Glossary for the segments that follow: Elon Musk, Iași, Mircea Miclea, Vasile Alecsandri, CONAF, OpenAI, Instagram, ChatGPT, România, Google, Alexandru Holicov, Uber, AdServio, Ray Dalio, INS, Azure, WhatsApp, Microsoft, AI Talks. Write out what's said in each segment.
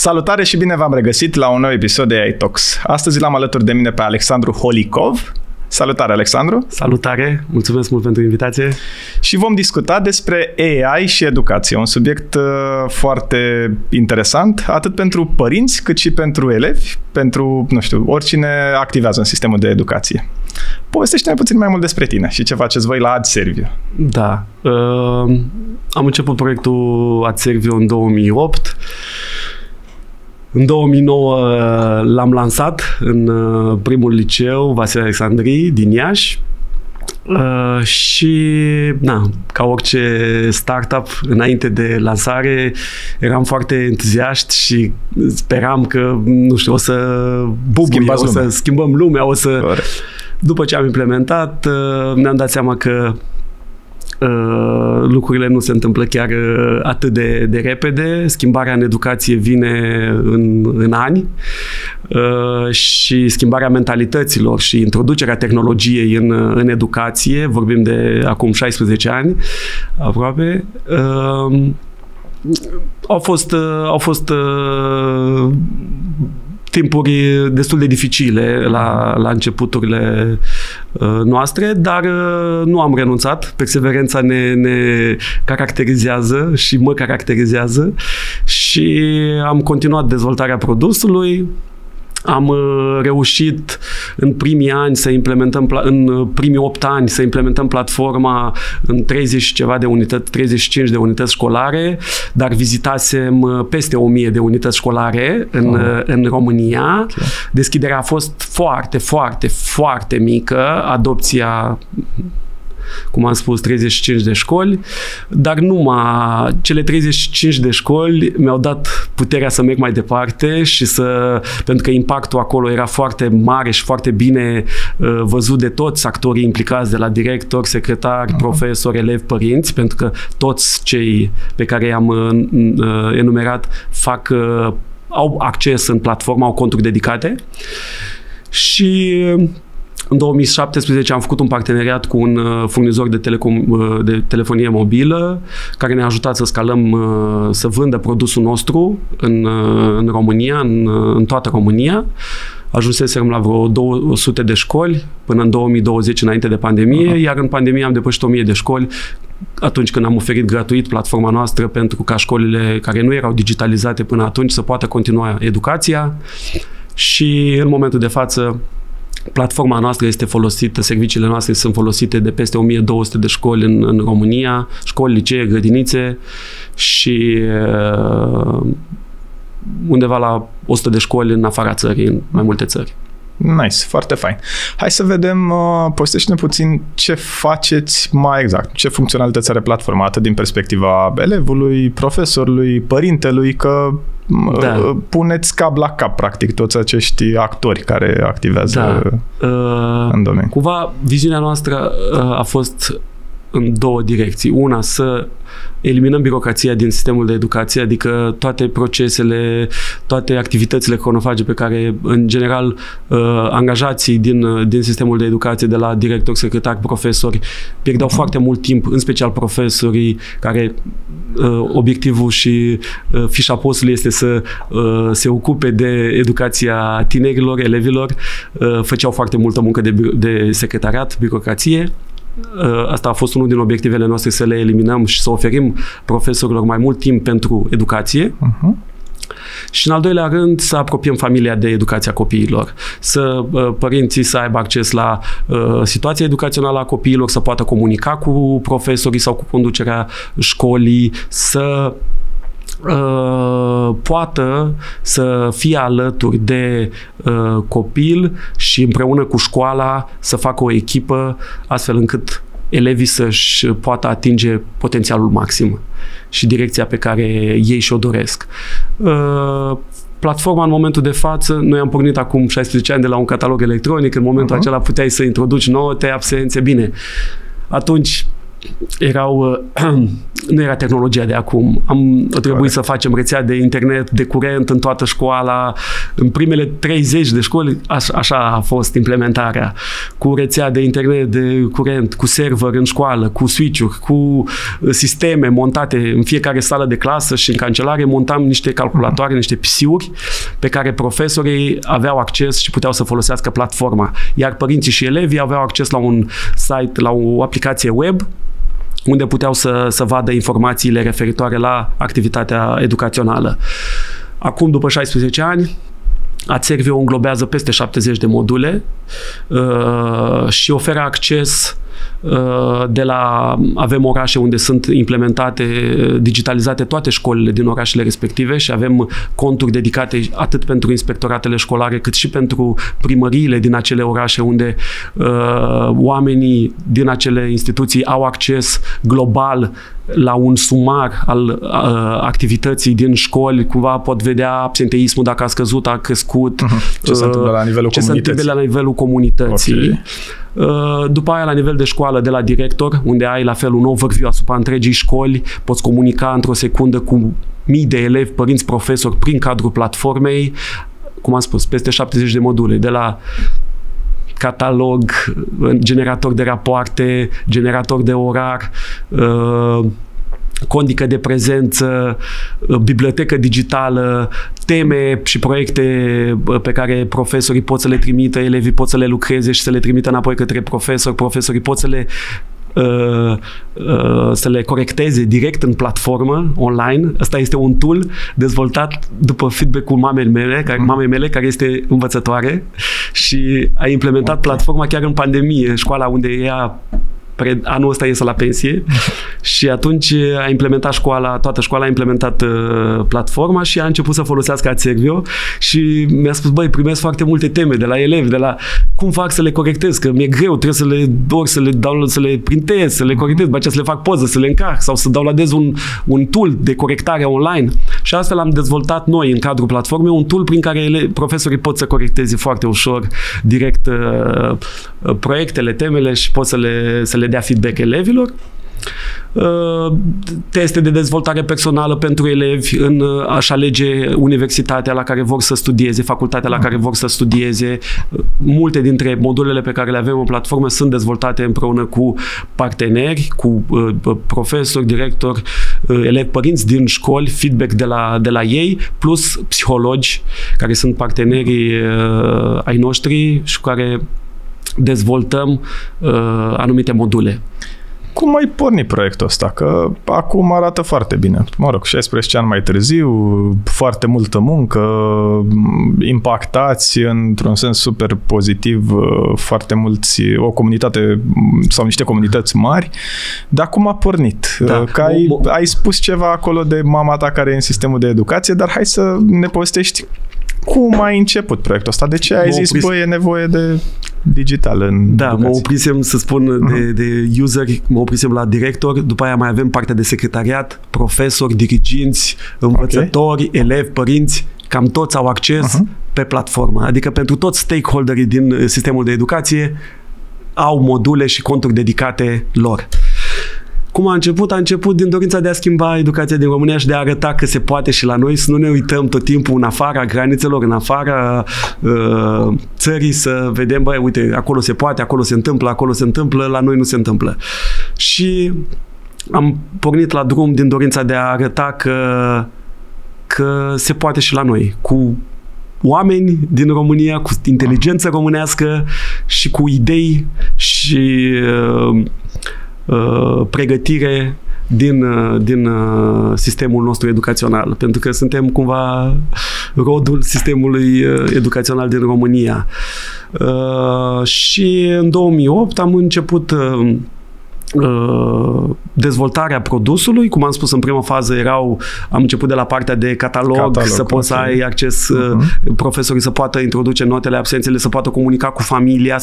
Salutare și bine v-am regăsit la un nou episod de AI Talks. Astăzi l-am alături de mine pe Alexandru Holicov. Salutare, Alexandru! Salutare! Mulțumesc mult pentru invitație! Și vom discuta despre AI și educație, un subiect foarte interesant, atât pentru părinți, cât și pentru elevi, pentru, nu știu, oricine activează în sistemul de educație. Povestește-ne puțin mai mult despre tine și ce faceți voi la AdServio. Da. Am început proiectul AdServio în 2008. În 2009 l-am lansat în primul liceu, Vasile Alecsandri, din Iași. Și, ca orice startup, înainte de lansare, eram foarte entuziaști și speram că, nu știu, o să bubuie, o să schimbăm lumea, o să... După ce am implementat, ne-am dat seama că lucrurile nu se întâmplă chiar atât de repede. Schimbarea în educație vine în ani și schimbarea mentalităților și introducerea tehnologiei în educație, vorbim de acum 16 ani aproape, au fost timpuri destul de dificile la începuturile noastre, dar nu am renunțat. Perseverența ne caracterizează și mă caracterizează și am continuat dezvoltarea produsului. Am reușit în primii ani să implementăm, în primii 8 ani să implementăm platforma în 30 ceva de unități, 35 de unități școlare, dar vizitasem peste 1000 de unități școlare în România. Okay. Deschiderea a fost foarte, foarte, foarte mică, adopția, cum am spus, 35 de școli, dar numai cele 35 de școli mi-au dat puterea să merg mai departe și pentru că impactul acolo era foarte mare și foarte bine văzut de toți actorii implicați, de la directori, secretari, profesori, elevi, părinți, pentru că toți cei pe care i-am enumerat au acces în platformă, au conturi dedicate. Și în 2017 am făcut un parteneriat cu un furnizor de telefonie mobilă care ne-a ajutat să scalăm, să vândă produsul nostru în România, în toată România. Ajunseserăm la vreo 200 de școli până în 2020, înainte de pandemie, iar în pandemie am depășit 1000 de școli atunci când am oferit gratuit platforma noastră pentru ca școlile care nu erau digitalizate până atunci să poată continua educația și în momentul de față platforma noastră este folosită, serviciile noastre sunt folosite de peste 1200 de școli în România, școli, licee, grădinițe și undeva la 100 de școli în afara țării, în mai multe țări. Nice, foarte fain. Hai să vedem, povestește-ne puțin ce faceți mai exact, ce funcționalități are platforma, atât din perspectiva elevului, profesorului, părintelui, că puneți cap la cap, practic, toți acești actori care activează în domeniu. Cumva, viziunea noastră a fost în două direcții. Una, să eliminăm birocrația din sistemul de educație, adică toate procesele, toate activitățile cronofage pe care, în general, angajații din sistemul de educație, de la director, secretar, profesori, pierdeau foarte mult timp, în special profesorii, care obiectivul și fișa postului este să se ocupe de educația tinerilor, elevilor, făceau foarte multă muncă de secretariat, birocrație. Asta a fost unul din obiectivele noastre, să le eliminăm și să oferim profesorilor mai mult timp pentru educație. Și în al doilea rând să apropiem familia de educația copiilor, să părinții să aibă acces la situația educațională a copiilor, să poată comunica cu profesorii sau cu conducerea școlii, să poată să fie alături de copil și împreună cu școala să facă o echipă astfel încât elevii să-și poată atinge potențialul maxim și direcția pe care ei și-o doresc. Platforma în momentul de față, noi am pornit acum 16 ani de la un catalog electronic, în momentul acela puteai să introduci 9 absențe, bine. Atunci nu era tehnologia de acum. A trebuit să facem rețea de internet, de curent în toată școala. În primele 30 de școli, așa a fost implementarea. Cu rețea de internet, de curent, cu server în școală, cu switch-uri, cu sisteme montate în fiecare sală de clasă și în cancelare, montam niște calculatoare, niște PC-uri pe care profesorii aveau acces și puteau să folosească platforma. Iar părinții și elevii aveau acces la un site, la o aplicație web, unde puteau să vadă informațiile referitoare la activitatea educațională. Acum, după 16 ani, AdServio înglobează peste 70 de module și oferă acces avem orașe unde sunt implementate, digitalizate toate școlile din orașele respective și avem conturi dedicate atât pentru inspectoratele școlare cât și pentru primăriile din acele orașe unde oamenii din acele instituții au acces global la un sumar al activității din școli, cumva pot vedea absenteismul dacă a scăzut, a crescut, ce se întâmplă la nivelul comunității. Okay. După aia, la nivel de școală, de la director, unde ai la fel un overview asupra întregii școli, poți comunica într-o secundă cu mii de elevi, părinți, profesori, prin cadrul platformei, cum am spus, peste 70 de module, de la catalog, generator de rapoarte, generator de orar, condică de prezență, bibliotecă digitală, teme și proiecte pe care profesorii pot să le trimită, elevii pot să le lucreze și să le trimită înapoi către profesori, profesorii pot să le corecteze direct în platformă online. Asta este un tool dezvoltat după feedback-ul mamei mele care este învățătoare și a implementat platforma chiar în pandemie, școala unde ea anul ăsta iese la pensie și atunci a implementat școala, toată școala a implementat platforma și a început să folosească AdServio și mi-a spus, băi, primesc foarte multe teme de la elevi, de la cum fac să le corectez, că mi-e greu, trebuie să le download, să le printez, să le corectez, după aceea să le fac poză, să le încarc sau să downloadez un tool de corectare online și astfel am dezvoltat noi în cadrul platformei un tool prin care profesorii pot să corecteze foarte ușor, direct proiectele, temele și pot să le dea feedback elevilor, teste de dezvoltare personală pentru elevi în a-și alege universitatea la care vor să studieze, facultatea la care vor să studieze. Multe dintre modulele pe care le avem în platformă sunt dezvoltate împreună cu parteneri, cu profesori, directori, elevi, părinți din școli, feedback de la ei, plus psihologi care sunt partenerii ai noștri și care dezvoltăm anumite module. Cum ai pornit proiectul ăsta? Că acum arată foarte bine. Mă rog, 16 ani mai târziu, foarte multă muncă, impactați într-un sens super pozitiv foarte mulți, o comunitate sau niște comunități mari. Dar cum a pornit? Da. Că ai spus ceva acolo de mama ta care e în sistemul de educație, dar hai să ne povestești cum ai început proiectul ăsta? De ce ai zis, băi, e nevoie de digital în educație? Mă oprisem, să spun, de useri, mă oprisem la director, după aia mai avem partea de secretariat, profesori, diriginți, învățători, elevi, părinți, cam toți au acces pe platformă. Adică pentru toți stakeholderii din sistemul de educație au module și conturi dedicate lor. Cum a început? A început din dorința de a schimba educația din România și de a arăta că se poate și la noi, să nu ne uităm tot timpul în afara granițelor, în afara țării, să vedem, băi, uite, acolo se poate, acolo se întâmplă, la noi nu se întâmplă. Și am pornit la drum din dorința de a arăta că se poate și la noi, cu oameni din România, cu inteligență românească și cu idei și pregătire din sistemul nostru educațional, pentru că suntem cumva rodul sistemului educațional din România. Și în 2008 am început dezvoltarea produsului. Cum am spus, în prima fază am început de la partea de catalog să poți să ai acces, profesorii să poată introduce notele, absențele, să poată comunica cu familia,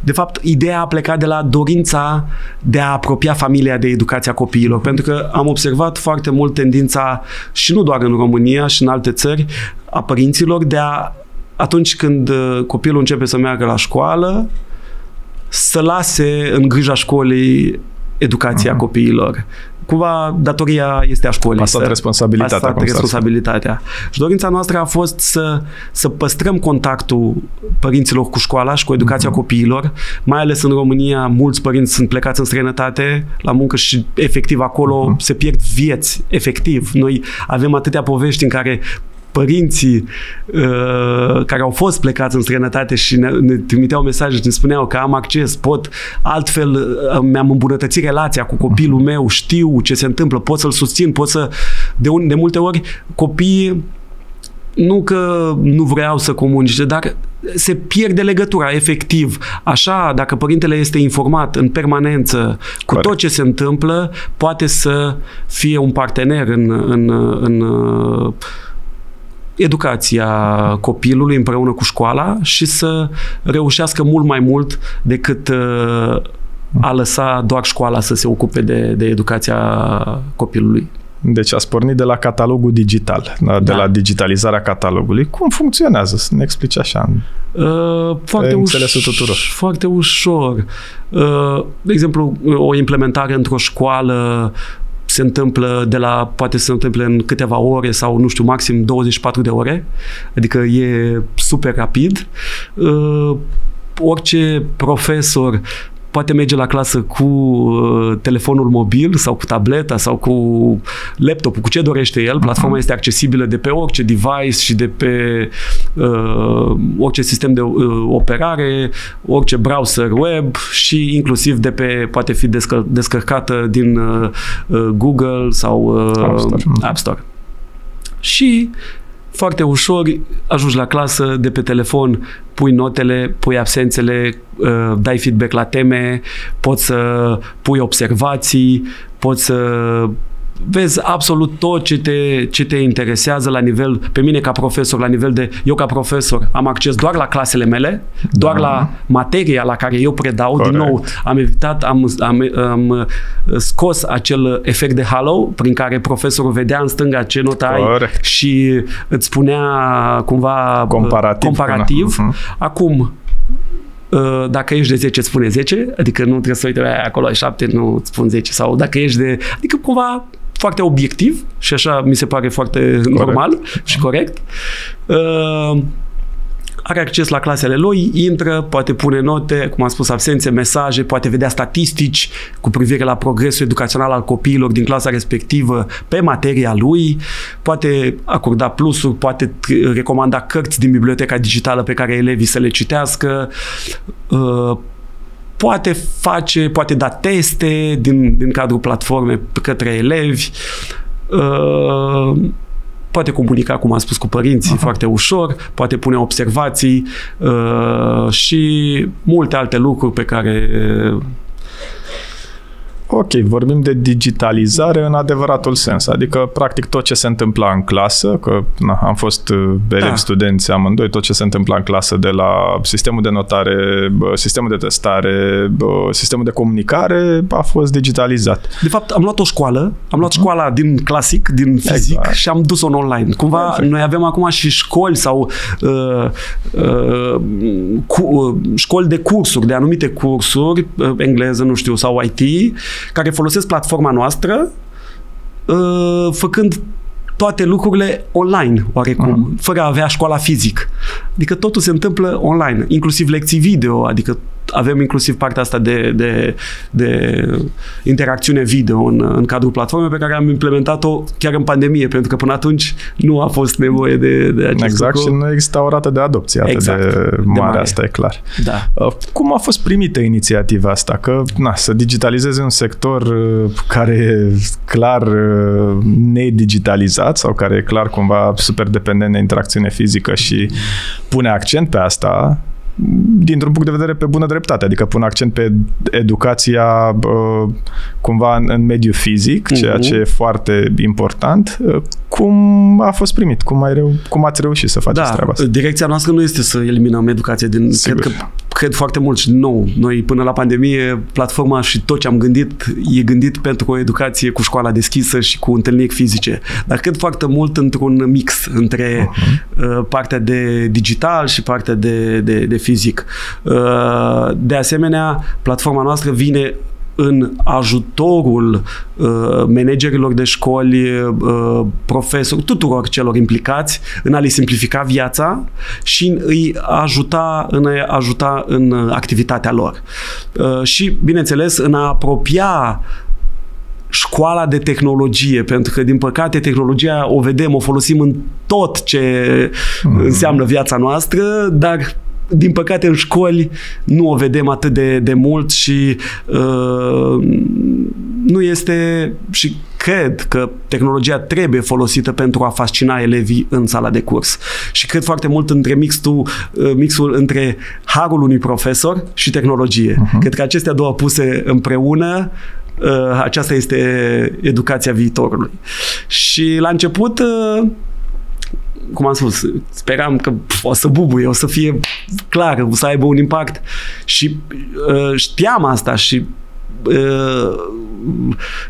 De fapt, ideea a plecat de la dorința de a apropia familia de educația copiilor, pentru că am observat foarte mult tendința, și nu doar în România, și în alte țări, a părinților atunci când copilul începe să meargă la școală, să lase în grija școlii educația copiilor. Cumva datoria este a școlii. Asta responsabilitatea. Și dorința noastră a fost să păstrăm contactul părinților cu școala și cu educația copiilor, mai ales în România. Mulți părinți sunt plecați în străinătate la muncă și efectiv acolo se pierd vieți, efectiv. Noi avem atâtea povești în care părinții care au fost plecați în străinătate și ne trimiteau mesaje și ne spuneau că am acces, pot, altfel mi-am îmbunătățit relația cu copilul meu, știu ce se întâmplă, pot să-l susțin, pot să... De multe ori copiii nu că nu vreau să comunice, dar se pierde legătura, efectiv. Așa, dacă părintele este informat în permanență cu tot ce se întâmplă, poate să fie un partener în educația copilului împreună cu școala și să reușească mult mai mult decât a lăsa doar școala să se ocupe de educația copilului. Deci ați pornit de la catalogul digital, de la digitalizarea catalogului. Cum funcționează? Să ne explici așa. Foarte ușor. De exemplu, o implementare într-o școală se întâmplă poate se întâmple în câteva ore sau, nu știu, maxim 24 de ore. Adică e super rapid. Orice profesor poate merge la clasă cu telefonul mobil sau cu tableta sau cu laptopul, cu ce dorește el. Platforma este accesibilă de pe orice device și de pe orice sistem de operare, orice browser web și inclusiv poate fi descărcată din Google sau App Store. Și foarte ușor ajungi la clasă, de pe telefon pui notele, pui absențele, dai feedback la teme, poți să pui observații, poți să vezi absolut tot ce te interesează la nivel, pe mine ca profesor, la nivel de, eu ca profesor am acces doar la clasele mele, doar la materia la care eu predau. Corect. Din nou, am evitat, am scos acel efect de halo prin care profesorul vedea în stânga ce notă ai și îți spunea cumva comparativ. Acum, dacă ești de 10, îți spune 10, adică nu trebuie să uite, acolo ai 7, nu îți spun 10, sau dacă ești de, adică cumva foarte obiectiv și așa mi se pare foarte normal și corect. Are acces la clasele lui, intră, poate pune note, cum am spus, absențe, mesaje, poate vedea statistici cu privire la progresul educațional al copiilor din clasa respectivă pe materia lui, poate acorda plusuri, poate recomanda cărți din biblioteca digitală pe care elevii să le citească, poate da teste din cadrul platformei către elevi, poate comunica, cum am spus, cu părinții foarte ușor, poate pune observații și multe alte lucruri pe care... Ok, vorbim de digitalizare în adevăratul sens, adică practic tot ce se întâmpla în clasă, că am fost elevi, studenți amândoi, tot ce se întâmpla în clasă, de la sistemul de notare, sistemul de testare, sistemul de comunicare, a fost digitalizat. De fapt, am luat o școală, am luat școala din clasic, din fizic și am dus-o în online. Cumva noi avem acum și școli sau școli de cursuri, de anumite cursuri, engleză, nu știu, sau IT, care folosesc platforma noastră făcând toate lucrurile online, oarecum, fără a avea școala fizic. Adică totul se întâmplă online, inclusiv lecții video, adică avem inclusiv partea asta de interacțiune video în cadrul platformei pe care am implementat-o chiar în pandemie, pentru că până atunci nu a fost nevoie de acest lucru. Și nu exista o rată de adopție atât de mare, asta e clar. Da. Cum a fost primită inițiativa asta? Că să digitalizeze un sector care e clar nedigitalizat sau care e clar cumva super dependent de interacțiune fizică și pune accent pe asta, dintr-un punct de vedere pe bună dreptate, adică pun accent pe educația cumva în mediul fizic, ceea ce e foarte important. Cum a fost primit? Cum ați reușit să faceți treaba asta? Direcția noastră nu este să eliminăm educația din... Sigur. Cred că cred foarte mult și nou. Noi până la pandemie, platforma și tot ce am gândit e gândit pentru o educație cu școala deschisă și cu întâlniri fizice. Dar cred foarte mult într-un mix între partea de digital și partea de fizic. De asemenea, platforma noastră vine în ajutorul managerilor de școli, profesori, tuturor celor implicați în a le simplifica viața și în a-i ajuta în activitatea lor. Și, bineînțeles, în a apropia școala de tehnologie, pentru că, din păcate, tehnologia o vedem, o folosim în tot ce înseamnă viața noastră, dar din păcate în școli nu o vedem atât de mult și nu este, și cred că tehnologia trebuie folosită pentru a fascina elevii în sala de curs. Și cred foarte mult între mixul între harul unui profesor și tehnologie. Cred că acestea două puse împreună, aceasta este educația viitorului. Și la început, cum am spus, speram că o să bubuie, o să fie clar, o să aibă un impact și știam asta și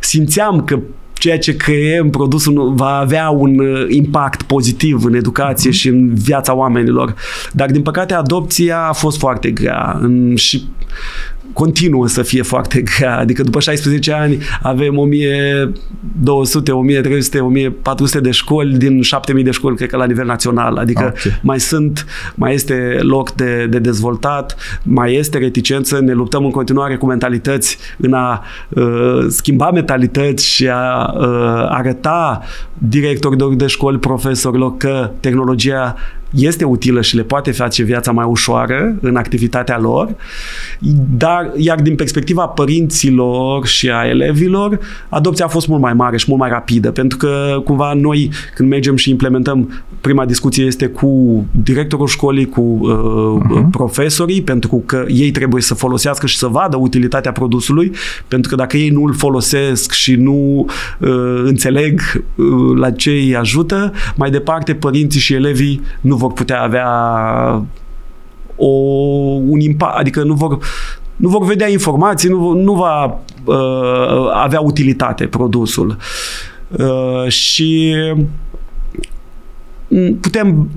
simțeam că ceea ce creăm, produsul, va avea un impact pozitiv în educație și în viața oamenilor. Dar, din păcate, adopția a fost foarte grea și continuă să fie foarte grea. Adică după 16 ani avem 1200, 1300, 1400 de școli din 7000 de școli, cred că la nivel național. Adică mai este loc de dezvoltat, mai este reticență, ne luptăm în continuare cu mentalități în a schimba mentalități și a arăta directorilor de școli, profesorilor că tehnologia este utilă și le poate face viața mai ușoară în activitatea lor, iar din perspectiva părinților și a elevilor, adopția a fost mult mai mare și mult mai rapidă, pentru că cumva noi, când mergem și implementăm, prima discuție este cu directorul școlii, cu profesorii, pentru că ei trebuie să folosească și să vadă utilitatea produsului, pentru că dacă ei nu îl folosesc și nu înțeleg la ce îi ajută, mai departe părinții și elevii nu vor putea avea un impact, adică nu vor vedea informații, nu va avea utilitate produsul. Și putem,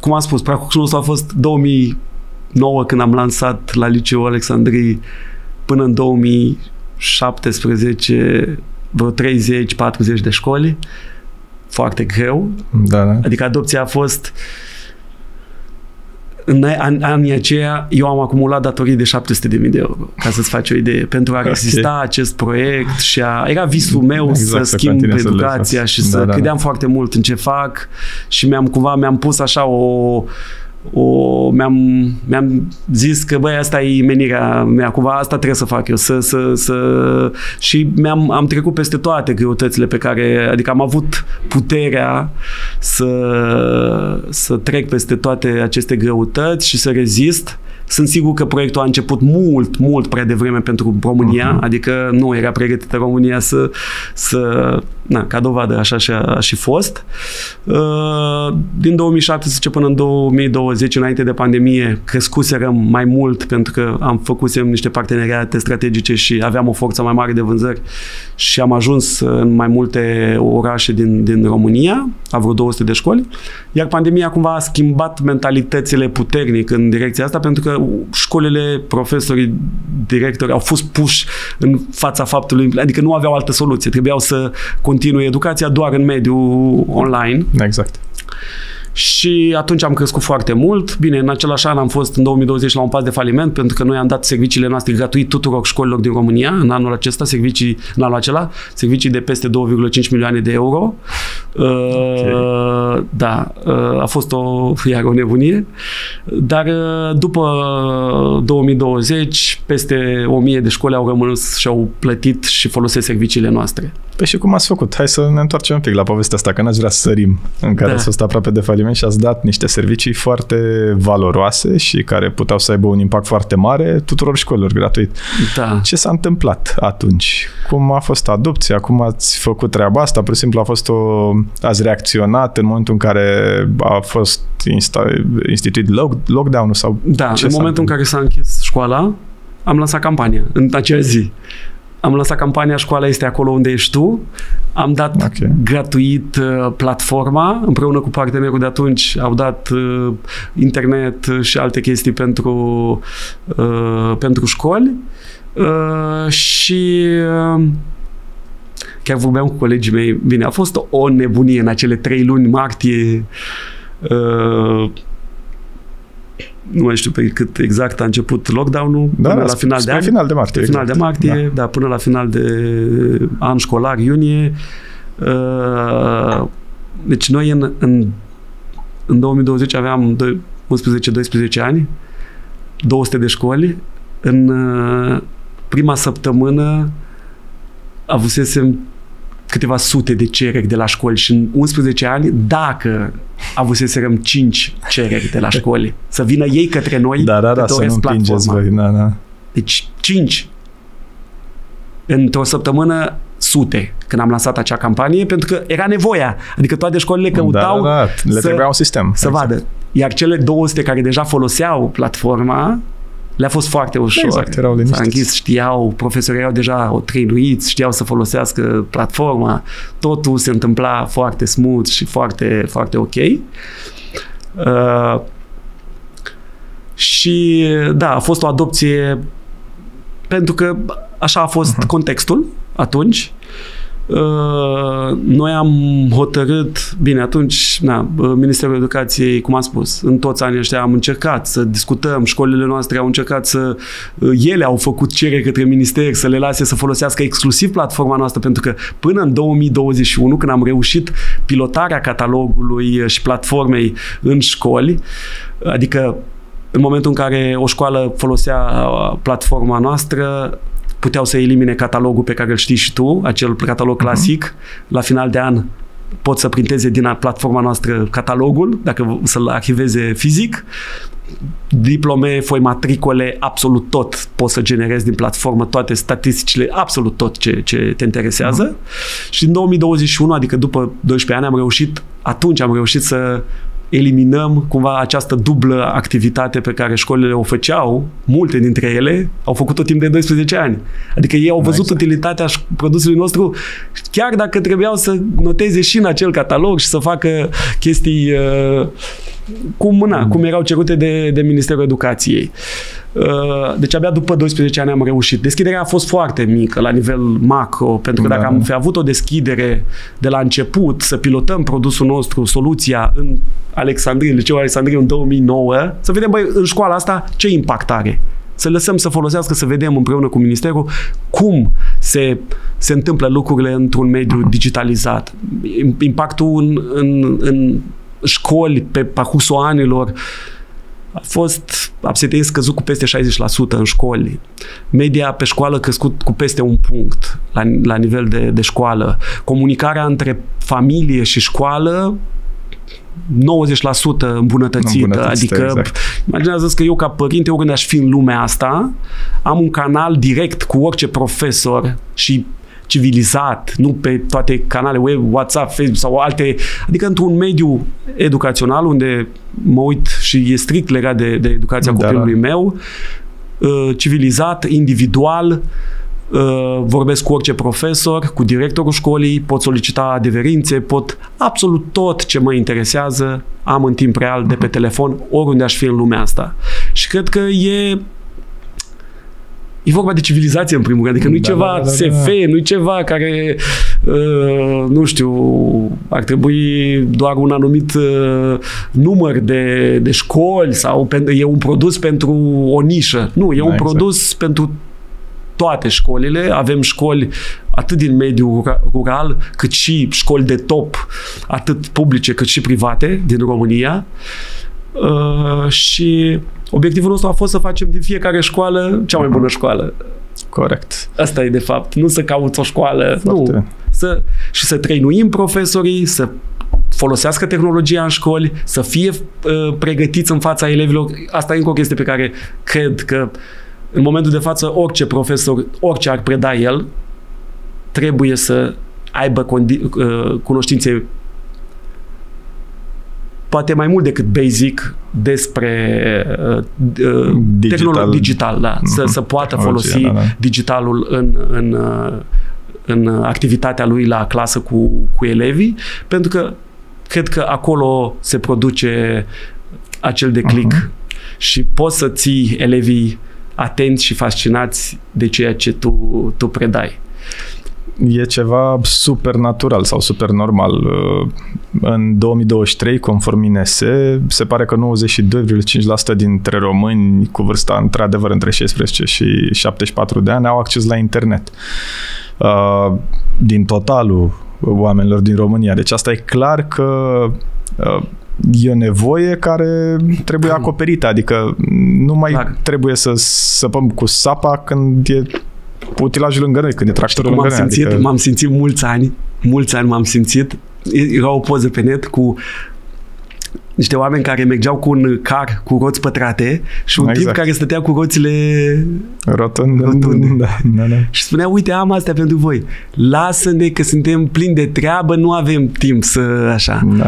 cum am spus, parcursul nostru a fost 2009 când am lansat la liceul Alecsandri până în 2017 vreo 30-40 de școli. Foarte greu. Da. Adică adopția a fost în anii aceia, eu am acumulat datorii de 700.000 de euro, ca să-ți faci o idee, pentru a rezista acest proiect și era visul meu să schimb educația și să credeam foarte mult în ce fac și mi-am pus așa mi-am zis că băi, asta e menirea mea, cumva asta trebuie să fac eu și am trecut peste toate greutățile pe care, adică am avut puterea să trec peste toate aceste greutăți și să rezist. Sunt sigur că proiectul a început mult prea devreme pentru România, adică nu era pregătită România ca dovadă, așa și fost. Din 2017 până în 2020, înainte de pandemie, crescuserăm mai mult pentru că făcusem niște parteneriate strategice și aveam o forță mai mare de vânzări și am ajuns în mai multe orașe din România, a vreo 200 de școli, iar pandemia cumva a schimbat mentalitățile puternic în direcția asta, pentru că școlile, profesorii, directori au fost puși în fața faptului, adică nu aveau altă soluție, trebuiau să continue educația doar în mediul online. Exact. Și atunci am crescut foarte mult. Bine, în același an am fost în 2020 la un pas de faliment, pentru că noi am dat serviciile noastre gratuit tuturor școlilor din România în anul acesta, servicii de peste 2,5 milioane de euro. A fost iar o nebunie. Dar după 2020, peste 1000 de școli au rămas și au plătit și folosesc serviciile noastre. Păi și cum ați făcut? Hai să ne întoarcem un pic la povestea asta, că n-aș vrea să sărim în care ați fost aproape de faliment. vreme și ați dat niște servicii foarte valoroase și care puteau să aibă un impact foarte mare tuturor școlilor gratuit. Da. Ce s-a întâmplat atunci? Cum a fost adopția? Cum ați făcut treaba asta? Pur și simplu ați reacționat în momentul în care a fost instituit lockdown-ul? Sau da, ce în momentul în care s-a închis școala, am lansat campania în acea zi. Am lansat campania Școala este acolo unde ești tu. Am dat gratuit platforma, împreună cu partenerul de atunci au dat internet și alte chestii pentru, pentru școli. Și chiar vorbeam cu colegii mei. Bine, a fost o nebunie în acele 3 luni, martie. Nu mai știu pe cât exact a început lockdown-ul, da, până la final de an. Final de martie. Final de martie, da. Da, până la final de an școlar, iunie. Deci noi în 2020 aveam 11-12 ani, 200 de școli. În prima săptămână avusesem câteva sute de cereri de la școli și în 11 ani, dacă avuseserăm 5 cereri de la școli, să vină ei către noi, da, să nu împingeți voi. Da. Deci 5. Într-o săptămână, sute, când am lansat acea campanie, pentru că era nevoia. Adică toate școlile căutau le trebuia un sistem. Să vadă. Iar cele 200 care deja foloseau platforma, le-a fost foarte ușor. Exact, erau liniștiți. S-a închis, știau, profesorii erau deja trainuiți, știau să folosească platforma. Totul se întâmpla foarte smooth și foarte, foarte ok. Și da, a fost o adopție pentru că așa a fost contextul atunci. Noi am hotărât, bine, atunci, Ministerul Educației, cum am spus, în toți anii ăștia am încercat să discutăm, școlile noastre au încercat să, ele au făcut cereri către minister să le lase să folosească exclusiv platforma noastră, pentru că până în 2021, când am reușit pilotarea catalogului și platformei în școli, adică în momentul în care o școală folosea platforma noastră, puteau să elimine catalogul pe care îl știi și tu, acel catalog clasic. La final de an pot să printeze din platforma noastră catalogul, dacă să-l arhiveze fizic. Diplome, foi matricole, absolut tot poți să generezi din platformă, toate statisticile, absolut tot ce te interesează. Și în 2021, adică după 12 ani, atunci am reușit să eliminăm cumva această dublă activitate pe care școlile o făceau, multe dintre ele au făcut-o timp de 12 ani. Adică ei au văzut utilitatea produsului nostru, chiar dacă trebuiau să noteze și în acel catalog și să facă chestii cum erau cerute de Ministerul Educației. Deci abia după 12 ani am reușit. Deschiderea a fost foarte mică la nivel macro, pentru că dacă am fi avut o deschidere de la început, să pilotăm produsul nostru, soluția în Alecsandri, Liceul Alecsandri în 2009, să vedem, băi, în școala asta ce impact are. Să lăsăm să folosească, să vedem împreună cu Ministerul cum se întâmplă lucrurile într-un mediu digitalizat. Impactul în școli pe parcursul anilor a fost, absenteismul scăzut cu peste 60% în școli. Media pe școală a crescut cu peste 1 punct la nivel de școală. Comunicarea între familie și școală 90% îmbunătățită. Adică, exact. Imaginează-ți că eu ca părinte, oricând aș fi în lumea asta, am un canal direct cu orice profesor și civilizat, nu pe toate canale web, WhatsApp, Facebook sau alte, adică într-un mediu educațional unde mă uit și e strict legat de educația copilului meu, civilizat, individual, vorbesc cu orice profesor, cu directorul școlii, pot solicita adeverințe, pot absolut tot ce mă interesează, am în timp real de pe telefon, oriunde aș fi în lumea asta. Și cred că e vorba de civilizație, în primul rând. Adică nu-i ceva SF, nu-i ceva care, nu știu, ar trebui doar un anumit număr de școli sau e un produs pentru o nișă. Nu, e un produs pentru toate școlile. Avem școli atât din mediul rural, cât și școli de top, atât publice cât și private din România. Și obiectivul nostru a fost să facem din fiecare școală cea mai bună școală. Corect. Asta e de fapt. Nu să cauți o școală. Foarte. Nu. Să trainuim profesorii, să folosească tehnologia în școli, să fie pregătiți în fața elevilor. Asta e încă o chestie pe care cred că în momentul de față orice profesor, orice ar preda el, trebuie să aibă cunoștințe poate mai mult decât basic despre digital, da. Să poată folosi digitalul în activitatea lui la clasă cu elevii, pentru că cred că acolo se produce acel declic și poți să ții elevii atenți și fascinați de ceea ce tu predai. E ceva super natural sau super normal. În 2023, conform INS, se pare că 92,5% dintre români cu vârsta într-adevăr între 16 și 74 de ani au acces la internet. Din totalul oamenilor din România. Deci asta e clar că e o nevoie care trebuie acoperită. Adică nu mai trebuie să săpăm cu sapa când e utilajul lângă noi, când e tractorul lângă noi. M-am simțit mulți ani m-am simțit. Era o poză pe net cu niște oameni care mergeau cu un car cu roți pătrate și un tip care stătea cu roțile rotunde. Da. Și spunea, uite, am astea pentru voi. Lasă-ne că suntem plini de treabă, nu avem timp să așa. Da.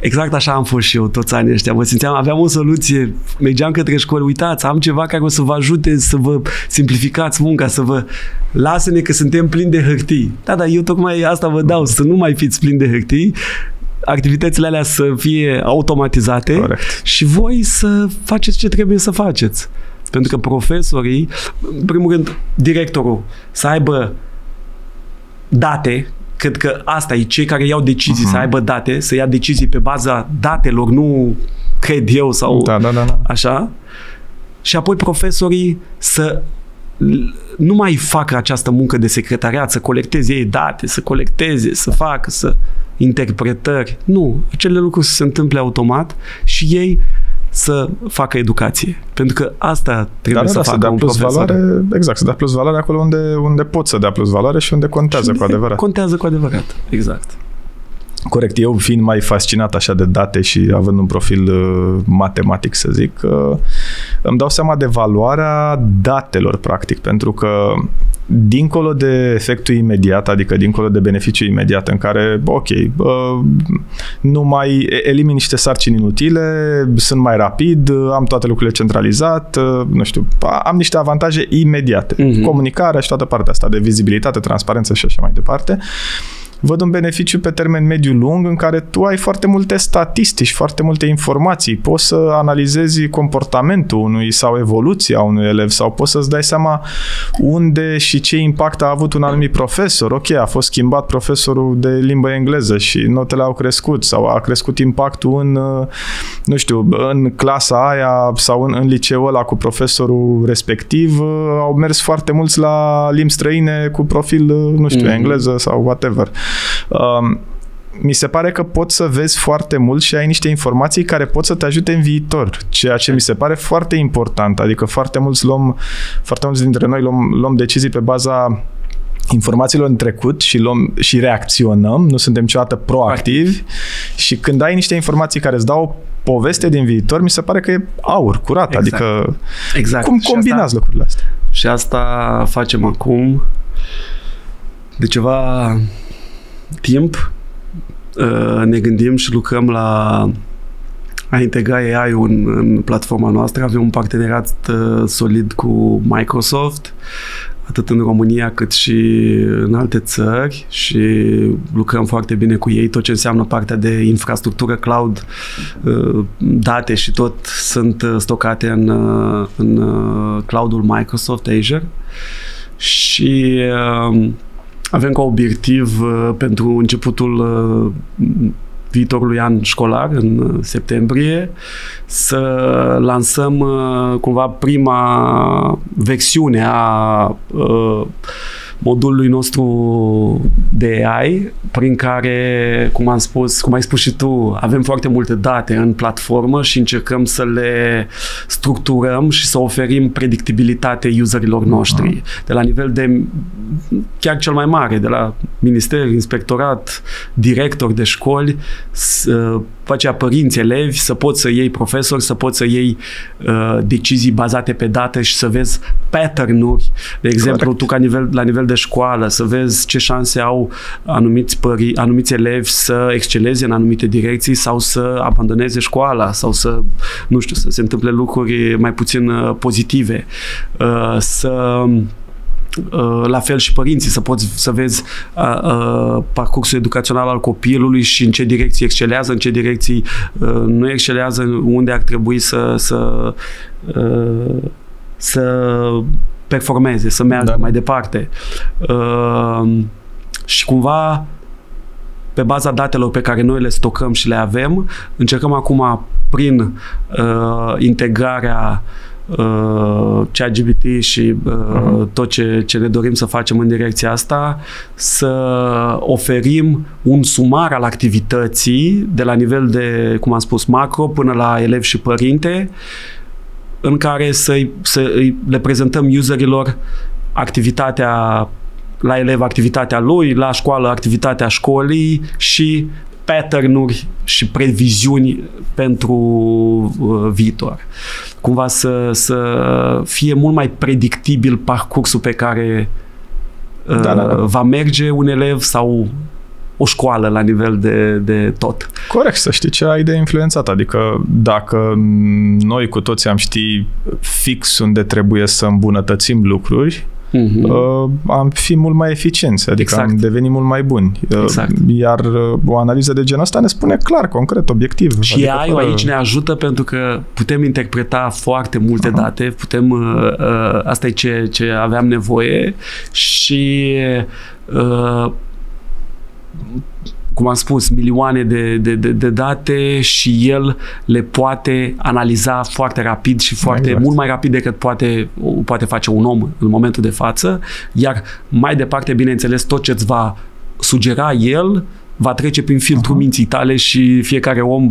Exact așa am fost și eu toți anii ăștia. Mă simțeam, aveam o soluție, mergeam către școli, uitați, am ceva care o să vă ajute să vă simplificați munca, să vă... Lasă-ne că suntem plini de hârtii. Da, dar eu tocmai asta vă dau, să nu mai fiți plini de hârtii, activitățile alea să fie automatizate. Corect. Și voi să faceți ce trebuie să faceți. Pentru că profesorii, în primul rând, directorul, să aibă date. Cred că asta e, cei care iau decizii să aibă date, să ia decizii pe baza datelor, nu cred eu sau așa. Și apoi profesorii să nu mai facă această muncă de secretariat, să colecteze ei date, să colecteze, să facă, să interpretări. Nu, acele lucruri se întâmple automat și ei să facă educație. Pentru că asta trebuie să facă un profesor. Valoare, exact, să dea plus valoare acolo unde pot să dea plus valoare și unde contează cu adevărat. Contează cu adevărat, exact. Corect. Eu fiind mai fascinat așa de date și având un profil matematic, să zic, îmi dau seama de valoarea datelor, practic, pentru că dincolo de efectul imediat, adică dincolo de beneficiul imediat în care, ok, nu mai elimin niște sarcini inutile, sunt mai rapid, am toate lucrurile centralizat, nu știu, am niște avantaje imediate. Comunicarea și toată partea asta de vizibilitate, transparență și așa mai departe. Văd un beneficiu pe termen mediu-lung în care tu ai foarte multe statistici, foarte multe informații. Poți să analizezi comportamentul unui sau evoluția unui elev sau poți să-ți dai seama unde și ce impact a avut un anumit profesor. Ok, a fost schimbat profesorul de limbă engleză și notele au crescut sau a crescut impactul în, nu știu, în clasa aia sau în liceul ăla cu profesorul respectiv. Au mers foarte mulți la limbi străine cu profil, nu știu, engleză sau whatever. Mi se pare că poți să vezi foarte mult și ai niște informații care pot să te ajute în viitor, ceea ce mi se pare foarte important, adică foarte mulți dintre noi luăm decizii pe baza informațiilor în trecut și reacționăm, nu suntem niciodată proactivi și când ai niște informații care îți dau poveste din viitor, mi se pare că e aur curat, exact. Adică cum combinați asta, lucrurile astea? Și asta facem acum de ceva timp, ne gândim și lucrăm la a integra AI-ul în platforma noastră. Avem un parteneriat solid cu Microsoft, atât în România cât și în alte țări și lucrăm foarte bine cu ei. Tot ce înseamnă partea de infrastructură, cloud, date și tot sunt stocate în cloud-ul Microsoft Azure și avem ca obiectiv pentru începutul viitorului an școlar, în septembrie, să lansăm cumva prima versiune a modulului nostru de AI, prin care, cum ai spus și tu, avem foarte multe date în platformă și încercăm să le structurăm și să oferim predictibilitate userilor noștri. De la nivel de, chiar cel mai mare, de la minister, inspectorat, director de școli, face părinți, elevi, să poți să iei profesori, să poți să iei decizii bazate pe date și să vezi pattern-uri. De exemplu, correct, tu la nivel de școală, să vezi ce șanse au anumiți elevi să exceleze în anumite direcții sau să abandoneze școala sau să, nu știu, să se întâmple lucruri mai puțin pozitive. La fel și părinții, să vezi parcursul educațional al copilului și în ce direcții excelează, în ce direcții nu excelează, unde ar trebui să performeze, să meargă mai departe. Și cumva, pe baza datelor pe care noi le stocăm și le avem, încercăm acum, prin integrarea ChatGPT și tot ce ne dorim să facem în direcția asta, să oferim un sumar al activității de la nivel de, cum am spus, macro până la elev și părinte, în care le prezentăm userilor activitatea, la elev activitatea lui, la școală activitatea școlii și pattern-uri și previziuni pentru viitor. Cumva să fie mult mai predictibil parcursul pe care va merge un elev sau o școală la nivel de tot. Corect, să știi ce ai de influențat. Adică dacă noi cu toți am ști fix unde trebuie să îmbunătățim lucruri, am fi mult mai eficienți, adică am devenit mult mai buni. Iar o analiză de genul ăsta ne spune clar, concret, obiectiv. Și adică AI-ul aici ne ajută pentru că putem interpreta foarte multe date, putem, asta e ce aveam nevoie și cum am spus, milioane de date și el le poate analiza foarte rapid și mult mai rapid decât poate face un om în momentul de față, iar mai departe, bineînțeles, tot ce îți va sugera el va trece prin filtrul minții tale și fiecare om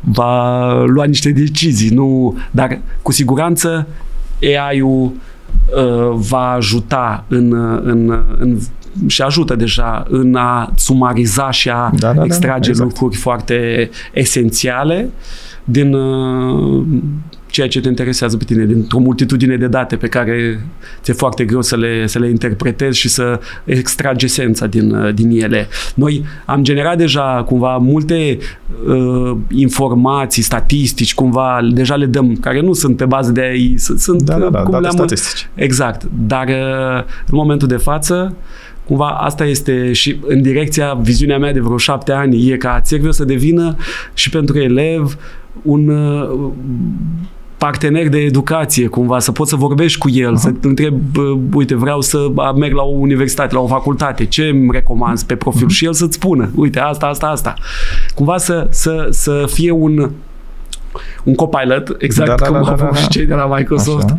va lua niște decizii, nu? Dar cu siguranță AI-ul va ajuta și ajută deja în a sumariza și a extrage lucruri foarte esențiale din ceea ce te interesează pe tine, dintr-o multitudine de date pe care ți-e foarte greu să le interpretezi și să extragi esența din ele. Noi am generat deja cumva multe informații, statistici, cumva deja le dăm, care nu sunt pe bază de AI, sunt date statistici. Exact, dar în momentul de față, cumva asta este și în direcția, viziunea mea de vreo 7 ani e ca AdServio să devină și pentru elev un partener de educație, cumva, să poți să vorbești cu el, să te întreb, uite, vreau să merg la o universitate, la o facultate, ce îmi recomanzi pe profil? Și el să-ți spună, uite, asta. Cumva să fie un copilot, exact cum au fost cei de la Microsoft. Așa.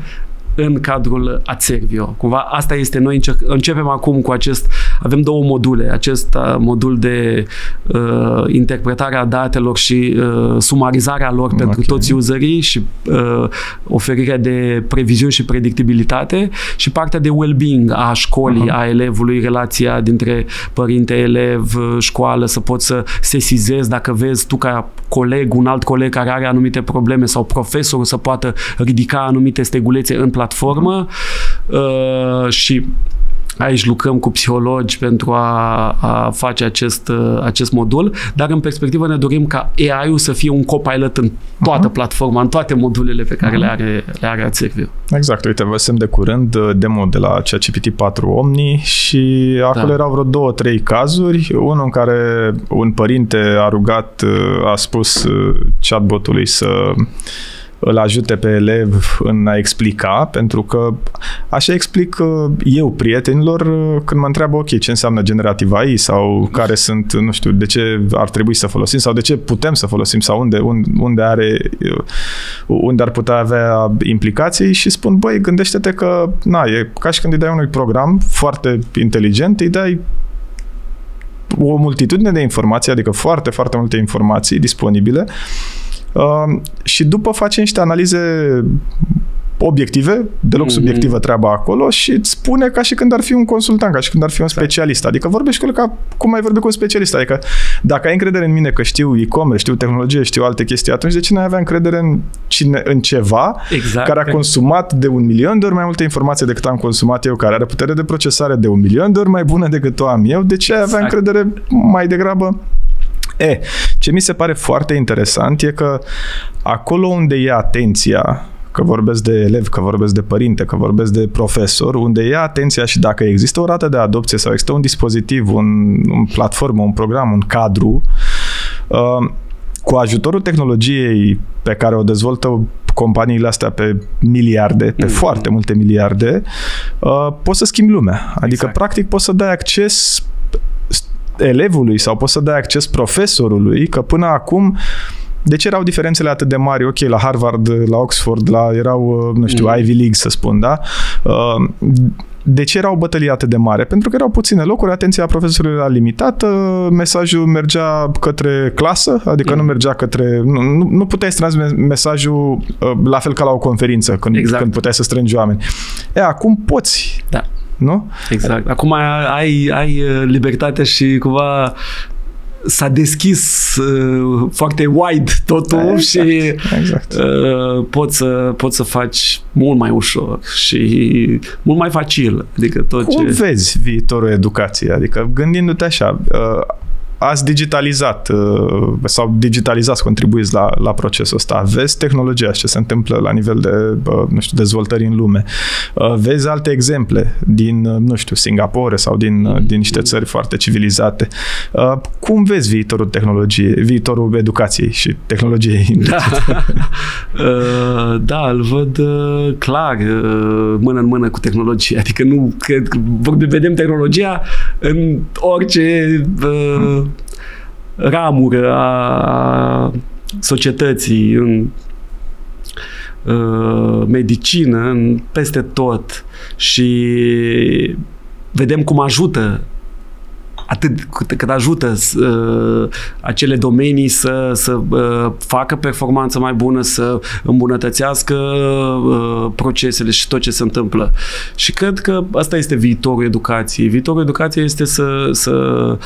În cadrul AdServio. Cumva asta este, noi începem acum cu avem două module, acest modul de interpretarea datelor și sumarizarea lor pentru toți userii și oferirea de previziuni și predictibilitate și partea de well-being a școlii, a elevului, relația dintre părinte-elev, școală, să poți să sesizezi dacă vezi tu ca coleg, un alt coleg care are anumite probleme sau profesorul să poată ridica anumite stegulețe în platformă și aici lucrăm cu psihologi pentru a face acest modul, dar în perspectivă ne dorim ca AI-ul să fie un copilot în toată platforma, în toate modulele pe care le are AdServio. Exact, uite, vă semn de curând demo de la ChatGPT 4 Omni și acolo erau vreo 2-3 cazuri, unul în care un părinte a spus chatbotului să îl ajute pe elev în a explica, pentru că așa explic eu prietenilor când mă întreabă, ok, ce înseamnă generativ AI sau care sunt, nu știu, de ce ar trebui să folosim sau de ce putem să folosim sau unde ar putea avea implicații și spun, băi, gândește-te că, na, e ca și când îi dai unui program foarte inteligent, îi dai o multitudine de informații, adică foarte, foarte multe informații disponibile și după face niște analize obiective, deloc subiectivă treaba acolo și îți spune ca și când ar fi un consultant, ca și când ar fi un specialist. Adică vorbești cu el ca cum ai vorbi cu un specialist. Adică dacă ai încredere în mine că știu e-commerce, știu tehnologie, știu alte chestii, atunci de ce n-ai avea încredere în ceva care a consumat de 1.000.000 de ori mai multe informații decât am consumat eu, care are putere de procesare de 1.000.000 de ori mai bună decât o am eu? De ce ai avea încredere mai degrabă? Ce mi se pare foarte interesant e că acolo unde e atenția, că vorbesc de elev, că vorbesc de părinte, că vorbesc de profesor, unde ia atenția și dacă există o rată de adopție sau există un dispozitiv, un platformă, un program, un cadru, cu ajutorul tehnologiei pe care o dezvoltă companiile astea pe miliarde, pe foarte multe miliarde, poți să schimbi lumea. Adică, practic, poți să dai acces elevului sau poți să dai acces profesorului, că până acum deci erau diferențele atât de mari, ok, la Harvard, la Oxford, erau, nu știu, Ivy League, să spun, da? De ce erau bătălii atât de mare? Pentru că erau puține locuri, atenția profesorului era limitată, mesajul mergea către clasă, adică nu mergea către... Nu puteai să transmiti mesajul la fel ca la o conferință, când puteai să strângi oameni. Acum poți, nu? Exact. Acum ai libertate și cumva... S-a deschis foarte wide totul și poți să faci mult mai ușor și mult mai facil. Adică Cum vezi viitorul educației? Adică gândindu-te așa, ați digitalizat sau digitalizați, contribuiți la procesul ăsta. Vezi tehnologia și ce se întâmplă la nivel de, nu știu, dezvoltări în lume. Vezi alte exemple din, nu știu, Singapore sau din niște țări foarte civilizate. Cum vezi viitorul tehnologiei, viitorul educației și tehnologiei? Da, îl văd clar mână în mână cu tehnologia. Adică nu cred că vedem tehnologia în orice ramură a societății, în medicină, peste tot și vedem cum ajută atât cât ajută acele domenii să facă performanță mai bună, să îmbunătățească procesele și tot ce se întâmplă. Și cred că asta este viitorul educației. Viitorul educației este să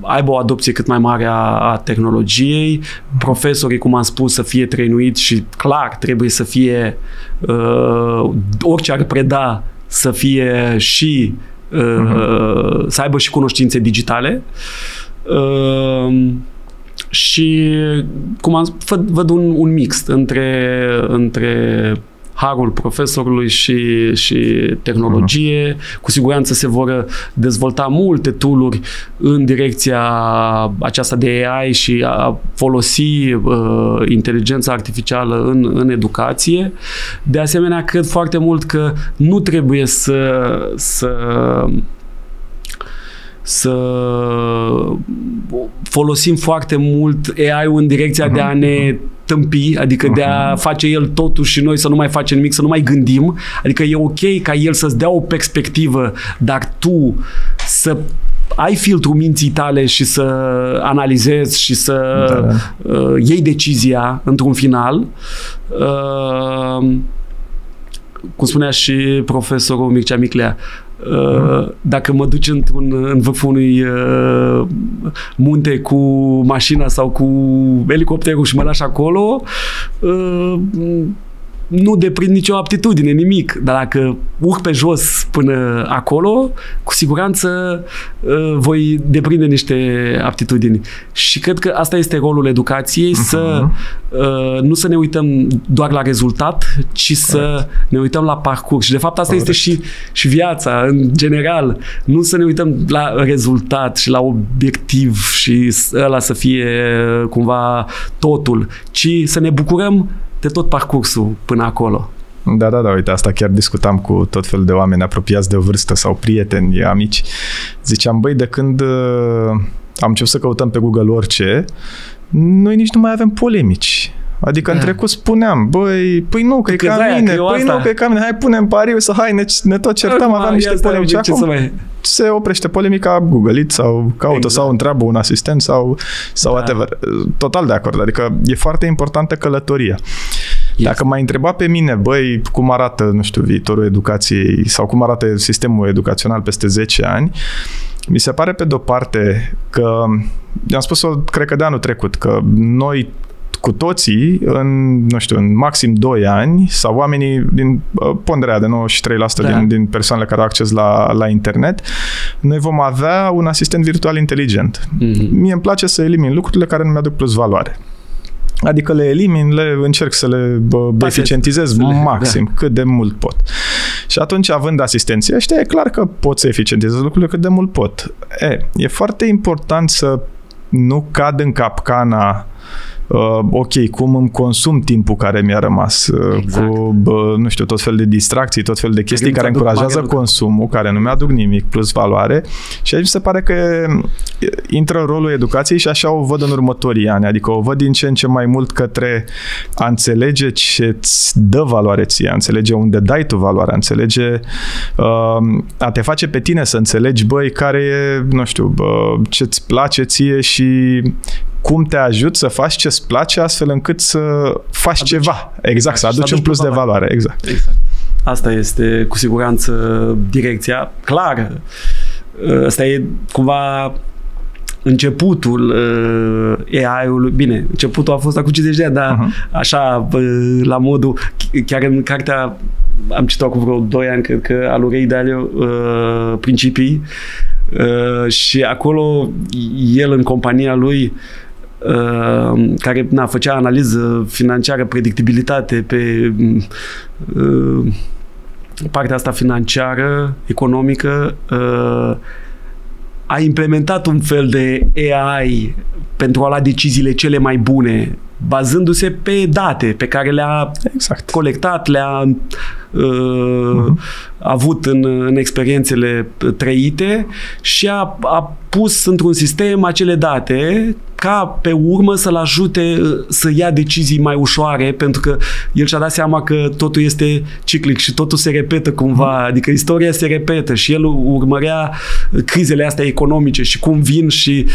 aibă o adopție cât mai mare a tehnologiei, profesorii, cum am spus, să fie trainuiți și clar trebuie să fie orice ar preda să fie și să aibă și cunoștințe digitale și cum am spus, văd un mix între harul profesorului și tehnologie. Cu siguranță se vor dezvolta multe tool-uri în direcția aceasta de AI și a folosi inteligența artificială în educație. De asemenea, cred foarte mult că nu trebuie să folosim foarte mult AI-ul în direcția de a ne tâmpi, adică de a face el totul și noi să nu mai facem nimic, să nu mai gândim. Adică e ok ca el să-ți dea o perspectivă, dar tu să ai filtrul minții tale și să analizezi și să iei decizia într-un final. Cum spunea și profesorul Mircea Miclea, dacă mă duci în vârful unui munte cu mașina sau cu elicopterul și mă lași acolo, nu deprind nicio aptitudine, nimic. Dar dacă urc pe jos până acolo, cu siguranță voi deprinde niște aptitudini. Și cred că asta este rolul educației, să nu să ne uităm doar la rezultat, ci să ne uităm la parcurs. Și de fapt asta este și viața, în general. Nu să ne uităm la rezultat și la obiectiv și ăla să fie cumva totul, ci să ne bucurăm de tot parcursul până acolo. Da, da, da, uite, asta chiar discutam cu tot felul de oameni apropiați de vârstă sau prieteni, amici. Ziceam, băi, de când am început să căutăm pe Google orice, noi nici nu mai avem polemici. Adică în trecut spuneam, băi, păi nu, că e ca mine, păi nu, că e ca mine, hai punem pariu să hai, ne tot certam, aveam niște polemici, acum se oprește polemica, Google-it sau caută sau întreabă un asistent sau whatever. Total de acord, adică e foarte importantă călătoria. Dacă m-ai întrebat pe mine, băi, cum arată, nu știu, viitorul educației sau cum arată sistemul educațional peste 10 ani, mi se pare pe de-o parte că, am spus-o, cred că de anul trecut, că noi cu toții, în maxim 2 ani, sau oamenii din ponderea de 93% din persoanele care au acces la internet, noi vom avea un asistent virtual inteligent. Mm-hmm. Mie îmi place să elimin lucrurile care nu mi-aduc plus valoare. Adică le elimin, încerc să le eficientizez maxim, cât de mult pot. Și atunci, având asistenții ăștia, e clar că pot să eficientizez lucrurile cât de mult pot. E foarte important să nu cad în capcana ok, cum îmi consum timpul care mi-a rămas, cu, nu știu, tot fel de distracții, tot fel de chestii care încurajează consumul, care nu mi-aduc nimic plus valoare. Și aici se pare că intră în rolul educației și așa o văd în următorii ani. Adică o văd din ce în ce mai mult către a înțelege ce îți dă valoare ție, a înțelege unde dai tu valoare, a înțelege, a te face pe tine să înțelegi, băi, care e, nu știu, ce îți place ție și cum te ajut să faci ce-ți place astfel încât să faci ceva. Exact, să aduci un plus de valoare. Exact. Asta este cu siguranță direcția clară. Asta e cumva începutul AI-ului. Bine, începutul a fost acum 50 de ani, dar așa, la modul, chiar în cartea, am citit-o acum vreo 2 ani, cred că, al lui Ray Dalio, Principii, și acolo el în compania lui care făcea analiză financiară, predictibilitate pe partea asta financiară, economică, a implementat un fel de AI pentru a lua deciziile cele mai bune, bazându-se pe date pe care le-a colectat, le-a avut în experiențele trăite și a pus într-un sistem acele date ca pe urmă să-l ajute să ia decizii mai ușoare, pentru că el și-a dat seama că totul este ciclic și totul se repetă cumva, adică istoria se repetă și el urmărea crizele astea economice și cum vin și,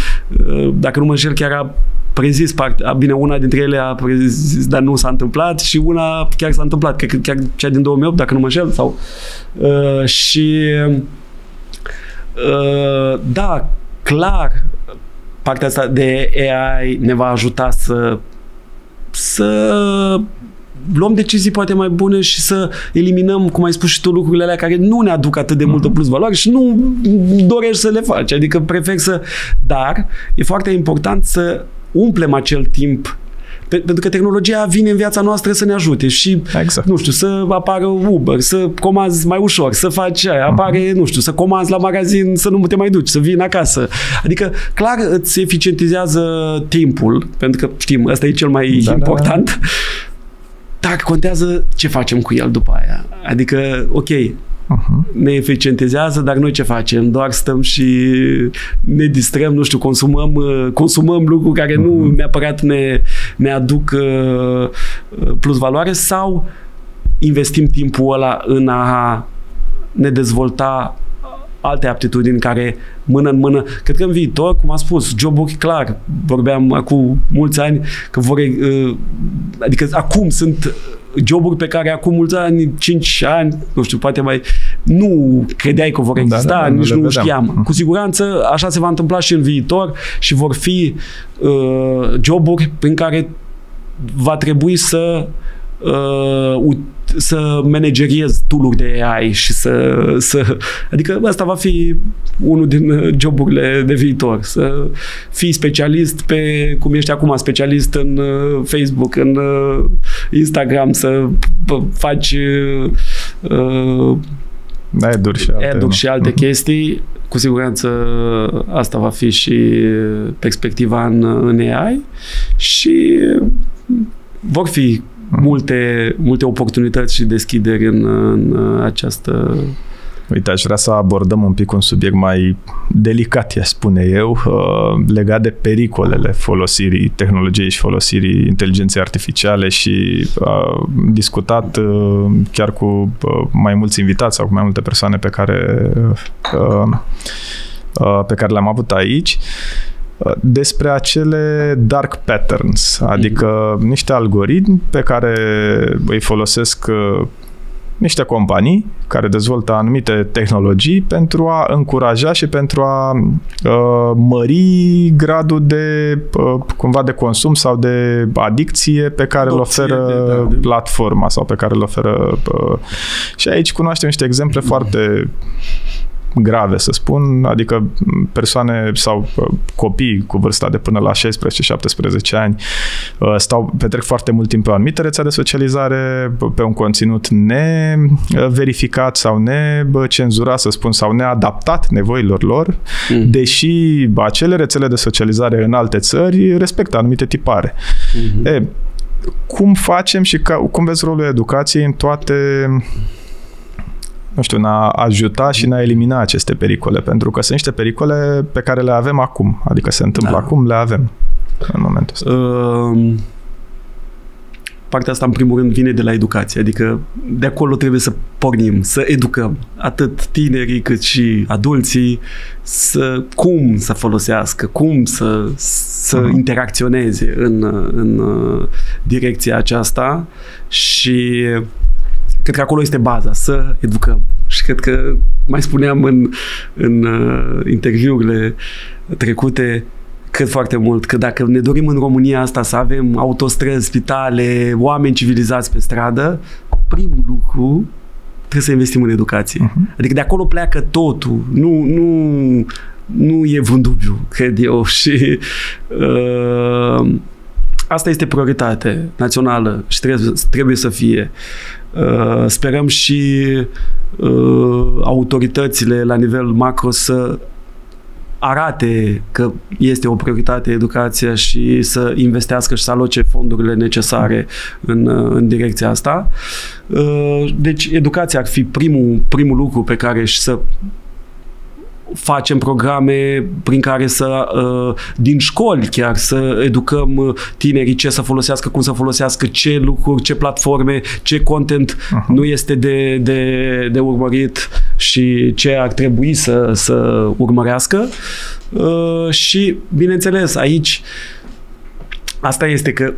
dacă nu mă înșel, chiar prezis, bine, una dintre ele a prezis, dar nu s-a întâmplat și una chiar s-a întâmplat, cred că chiar cea din 2008, dacă nu mă înșel, sau... și... da, clar, partea asta de AI ne va ajuta să luăm decizii poate mai bune și să eliminăm, cum ai spus și tu, lucrurile alea care nu ne aduc atât de multă plus valoare și nu dorești să le faci. Adică prefer să... Dar e foarte important să umplem acel timp, pentru că tehnologia vine în viața noastră să ne ajute și, nu știu, să apară Uber, să comanzi mai ușor, să faci aia, apare, nu știu, să comanzi la magazin, să nu te mai duci, să vii acasă. Adică, clar, îți eficientizează timpul, pentru că, știm, ăsta e cel mai important. Dar contează ce facem cu el după aia. Adică, ok, ne eficientizează, dar noi ce facem? Doar stăm și ne distrăm, nu știu, consumăm lucruri care nu neapărat ne aduc plus valoare, sau investim timpul ăla în a ne dezvolta alte aptitudini care, mână în mână, cred că în viitor, cum am spus, joburi, clar, vorbeam acum mulți ani că adică acum sunt joburi pe care acum mulți ani, 5 ani, nu știu, poate mai, nu credeai că vor exista, nici nu știam. Cu siguranță așa se va întâmpla și în viitor și vor fi joburi prin care va trebui să manageriezi tool-uri de AI și să... Adică asta va fi unul din joburile de viitor. Să fii specialist pe... Cum ești acum specialist în Facebook, în Instagram, să faci aduc și alte chestii. Cu siguranță asta va fi și perspectiva în AI și vor fi multe oportunități și deschideri în această... Uite, aș vrea să abordăm un pic un subiect mai delicat, i-aș spune eu, legat de pericolele folosirii tehnologiei și folosirii inteligenței artificiale și discutat chiar cu mai mulți invitați sau cu mai multe persoane pe care le-am avut aici, despre acele dark patterns, adică niște algoritmi pe care îi folosesc niște companii care dezvoltă anumite tehnologii pentru a încuraja și pentru a mări gradul de cumva de consum sau de adicție pe care îl oferă platforma sau pe care îl oferă. Și aici cunoaștem niște exemple foarte grave, să spun, adică persoane sau copii cu vârsta de până la 16-17 ani petrec foarte mult timp pe o anumită rețea de socializare, pe un conținut neverificat sau necenzurat, să spun, sau neadaptat nevoilor lor, deși acele rețele de socializare în alte țări respectă anumite tipare. Cum facem și cum vezi rolul educației în toate... nu știu, în a ajuta și în a elimina aceste pericole, pentru că sunt niște pericole pe care le avem acum, adică se întâmplă acum, le avem în momentul ăsta. Partea asta, în primul rând, vine de la educație, adică de acolo trebuie să pornim, să educăm atât tinerii cât și adulții cum să folosească, cum să interacționeze în direcția aceasta și... Cred că acolo este baza, să educăm. Și cred că mai spuneam în interviurile trecute, cred foarte mult că dacă ne dorim în România asta să avem autostrăzi, spitale, oameni civilizați pe stradă, primul lucru trebuie să investim în educație. Adică de acolo pleacă totul. Nu e vreun dubiu, cred eu. Și... asta este prioritate națională și trebuie să fie. Sperăm și autoritățile la nivel macro să arate că este o prioritate educația și să investească și să aloce fondurile necesare în direcția asta. Deci educația ar fi primul lucru pe care și să facem programe prin care să, din școli chiar, să educăm tinerii ce să folosească, cum să folosească, ce lucruri, ce platforme, ce content nu este de urmărit și ce ar trebui să urmărească. Și, bineînțeles, aici asta este că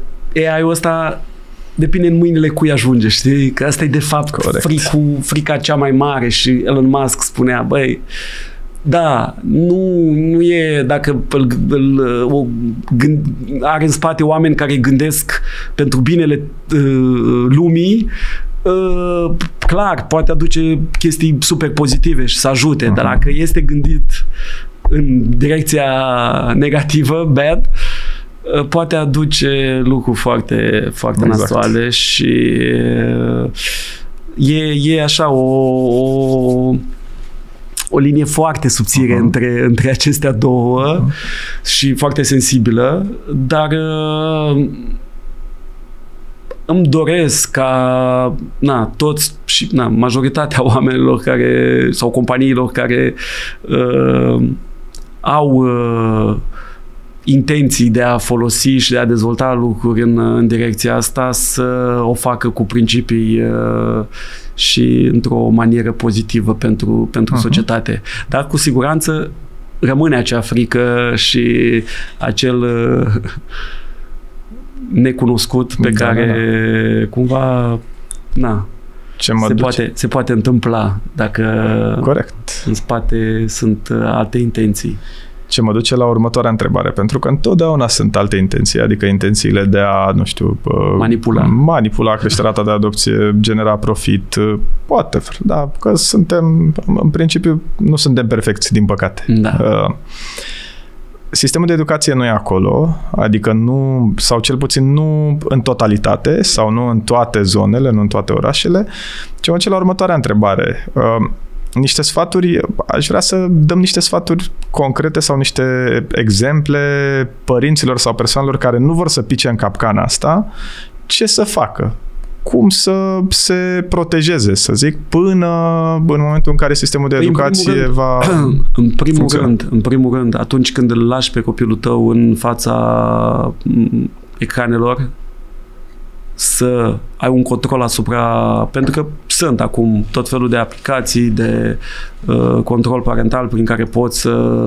AI-ul ăsta depinde în mâinile cui ajunge, știi? Că asta e, de fapt, frica cea mai mare și Elon Musk spunea, băi, da, nu e dacă are în spate oameni care gândesc pentru binele lumii, clar, poate aduce chestii super pozitive și să ajute, dar dacă este gândit în direcția negativă, bad, poate aduce lucruri foarte, foarte nasoale și e așa o linie foarte subțire între acestea două și foarte sensibilă, dar îmi doresc ca toți și majoritatea oamenilor care, sau companiilor care au intenții de a folosi și de a dezvolta lucruri în direcția asta să o facă cu principii și într-o manieră pozitivă pentru societate. Dar cu siguranță rămâne acea frică și acel necunoscut pe care cumva se poate întâmpla dacă în spate sunt alte intenții. Ce mă duce la următoarea întrebare, pentru că întotdeauna sunt alte intenții, adică intențiile de a, nu știu, manipula crește rata de adopție, genera profit, poate, da, că suntem, în principiu, nu suntem perfecți, din păcate. Sistemul de educație nu e acolo, adică nu, sau cel puțin nu în totalitate, sau nu în toate zonele, nu în toate orașele. Ce mă duce la următoarea întrebare, niște sfaturi, aș vrea să dăm niște sfaturi concrete sau niște exemple părinților sau persoanelor care nu vor să pice în capcana asta, ce să facă, cum să se protejeze, să zic, până în momentul în care sistemul de educație va În primul rând, atunci când îl lași pe copilul tău în fața ecranelor, să ai un control asupra, pentru că sunt acum tot felul de aplicații de control parental prin care poți să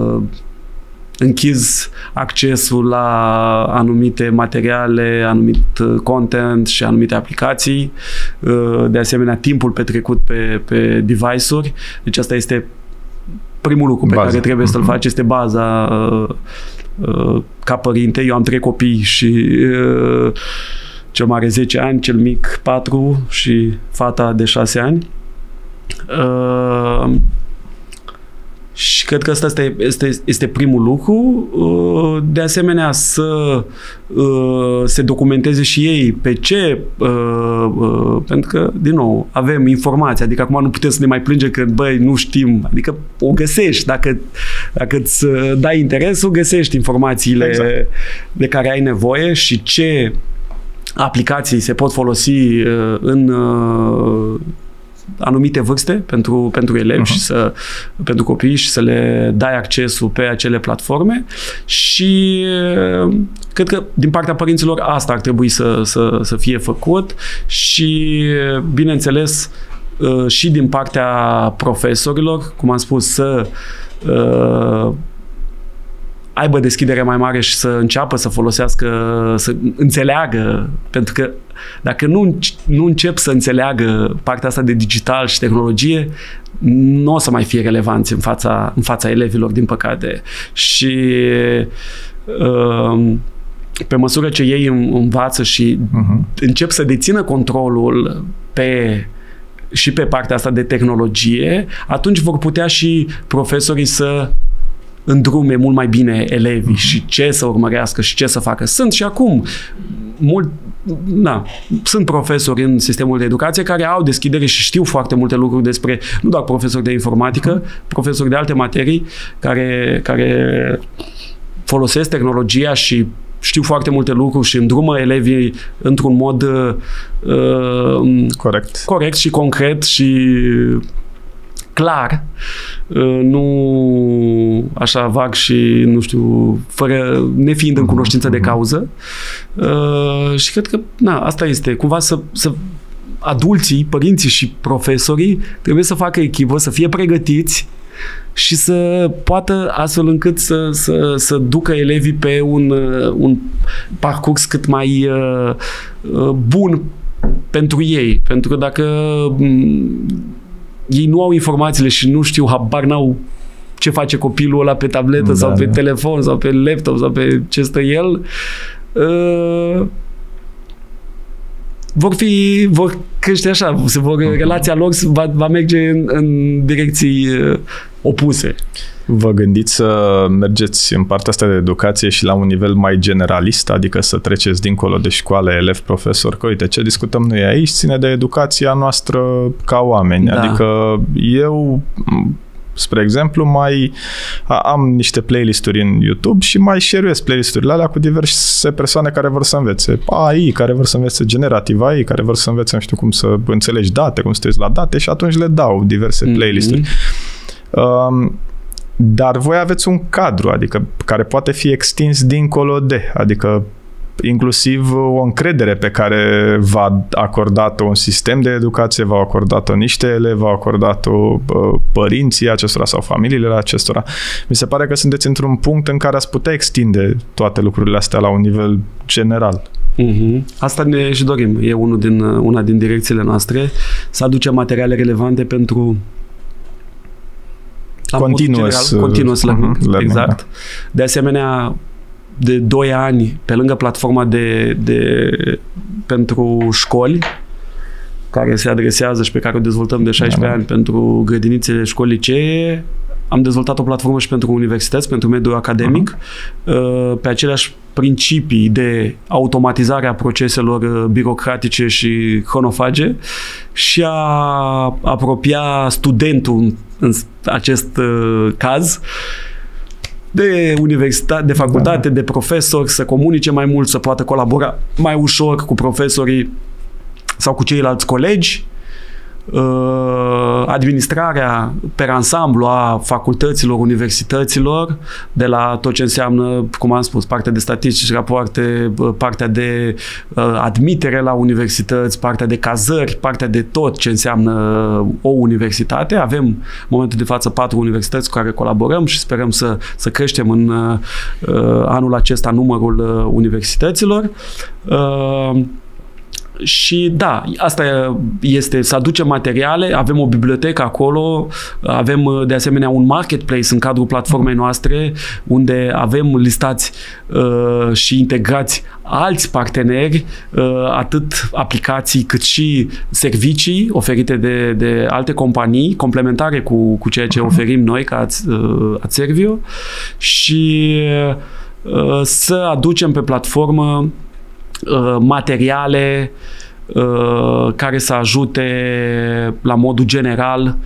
închizi accesul la anumite materiale, anumit content și anumite aplicații, de asemenea timpul petrecut pe device-uri. Deci asta este primul lucru pe care trebuie să-l faci, este baza. Ca părinte, eu am 3 copii și cel mare 10 ani, cel mic 4 și fata de 6 ani. Și cred că ăsta este primul lucru. De asemenea, să se documenteze și ei pe ce, pentru că, din nou, avem informații, adică acum nu putem să ne mai plângem că, băi, nu știm, adică o găsești, dacă îți dai interesul, găsești informațiile exact de care ai nevoie și ce aplicații se pot folosi în anumite vârste pentru elevi și pentru copii și să le dai accesul pe acele platforme. Și cred că din partea părinților asta ar trebui să fie făcut și, bineînțeles, și din partea profesorilor, cum am spus, să aibă deschidere mai mare și să înceapă să folosească, să înțeleagă, pentru că dacă nu încep să înțeleagă partea asta de digital și tehnologie, nu o să mai fie relevanți în fața elevilor, din păcate. Și pe măsură ce ei învață și încep să dețină controlul și pe partea asta de tehnologie, atunci vor putea și profesorii să îndrume mult mai bine elevii și ce să urmărească și ce să facă. Sunt și acum sunt profesori în sistemul de educație care au deschidere și știu foarte multe lucruri despre, nu doar profesori de informatică, profesori de alte materii care folosesc tehnologia și știu foarte multe lucruri și îndrumă elevii într-un mod corect și concret și clar, nu așa vag și, nu știu, fără, nefiind în cunoștință de cauză. Și cred că asta este, cumva să adulții, părinții și profesorii trebuie să facă echipă, să fie pregătiți și să poată astfel încât să ducă elevii pe un parcurs cât mai bun pentru ei. Pentru că dacă ei nu au informațiile și nu știu, habar n-au ce face copilul ăla pe tabletă sau pe telefon sau pe laptop sau pe ce stă el, vor crește așa, relația lor va merge în direcții opuse. Vă gândiți să mergeți în partea asta de educație și la un nivel mai generalist, adică să treceți dincolo de școală, elev, profesor, că uite, ce discutăm noi aici ține de educația noastră ca oameni. Da. Adică eu, spre exemplu, mai am niște playlisturi în YouTube și mai share-uiesc playlisturile alea cu diverse persoane care vor să învețe AI, care vor să învețe generativ AI, care vor să învețe, nu știu, cum să înțelegi date, cum să te uiți la date, și atunci le dau diverse playlisturi. Dar voi aveți un cadru, adică care poate fi extins dincolo de, adică inclusiv o încredere pe care v-a acordat-o un sistem de educație, v-au acordat-o niște elevi, v-au acordat-o părinții acestora sau familiile acestora. Mi se pare că sunteți într-un punct în care ați putea extinde toate lucrurile astea la un nivel general. Asta ne și dorim. E una din direcțiile noastre, să aducem materiale relevante pentru continuous learning, exact. Da. De asemenea, de 2 ani, pe lângă platforma pentru școli, care se adresează și pe care o dezvoltăm de 16 ani pentru grădinițele, școli, licee, am dezvoltat o platformă și pentru universități, pentru mediul academic, pe aceleași principii de automatizare a proceselor birocratice și hronofage și a apropia studentul, în acest caz, de universitate, de facultate, de profesori, să comunice mai mult, să poată colabora mai ușor cu profesorii sau cu ceilalți colegi. Administrarea per ansamblu a facultăților, universităților, de la tot ce înseamnă, cum am spus, partea de statistici, rapoarte, partea de admitere la universități, partea de cazări, partea de tot ce înseamnă o universitate. Avem în momentul de față 4 universități cu care colaborăm și sperăm să creștem în anul acesta numărul universităților. Și da, asta este, să aducem materiale, avem o bibliotecă acolo, avem de asemenea un marketplace în cadrul platformei noastre, unde avem listați și integrați alți parteneri, atât aplicații cât și servicii oferite de alte companii, complementare cu ceea ce oferim noi ca AdServio, și să aducem pe platformă materiale care să ajute la modul general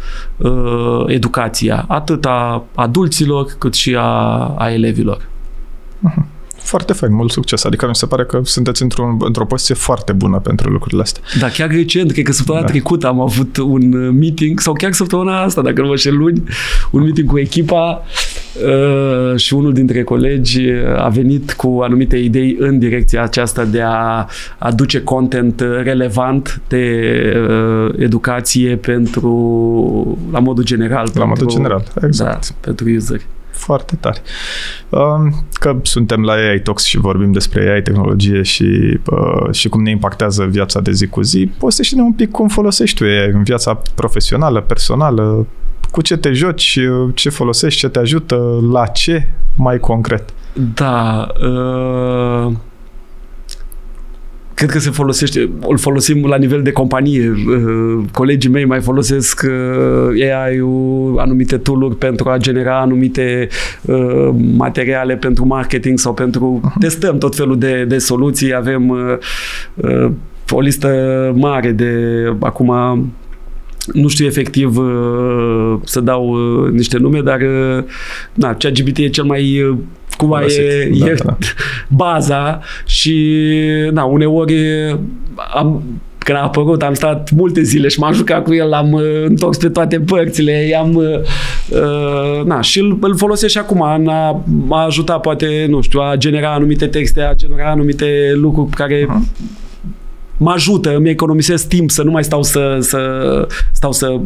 educația, atât a adulților cât și a elevilor. Foarte fain, mult succes. Adică mi se pare că sunteți într-o poziție foarte bună pentru lucrurile astea. Da, chiar recent, cred că săptămâna trecută am avut un meeting, sau chiar săptămâna asta, dacă nu mă știu, luni, un meeting cu echipa și unul dintre colegi a venit cu anumite idei în direcția aceasta de a aduce content relevant de educație pentru, la modul general. Exact. Da, pentru useri. Foarte tare. Că suntem la AI Talks și vorbim despre AI, tehnologie și cum ne impactează viața de zi cu zi, poți să știi un pic cum folosești tu AI în viața profesională, personală, cu ce te joci, ce folosești, ce te ajută, la ce mai concret. Da. Cred că se folosește, îl folosim la nivel de companie. Colegii mei mai folosesc AI-ul, anumite tool-uri pentru a genera anumite materiale pentru marketing sau pentru... Testăm tot felul de soluții. Avem o listă mare de... Acum nu știu efectiv să dau niște nume, dar ChatGPT e cel mai... Cumva e baza și uneori când a apărut, am stat multe zile și m-am jucat cu el, l-am întors pe toate părțile, și îl folosesc și acum în a ajuta, poate, nu știu, a genera anumite texte, a genera anumite lucruri care mă ajută, îmi economisesc timp să nu mai stau să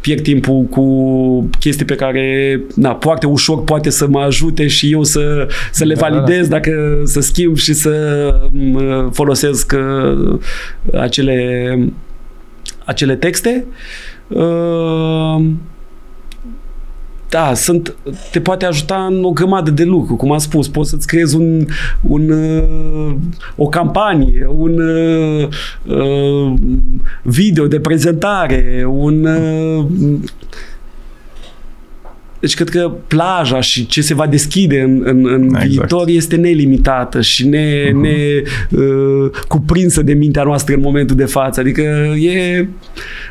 pierd timpul cu chestii pe care foarte ușor poate să mă ajute și eu să le validez, dacă să schimb și să folosesc acele texte. Da, te poate ajuta în o grămadă de lucruri, cum am spus, poți să-ți creezi o campanie, un video de prezentare, deci cred că plaja și ce se va deschide în viitor este nelimitată și cuprinsă de mintea noastră în momentul de față. Adică e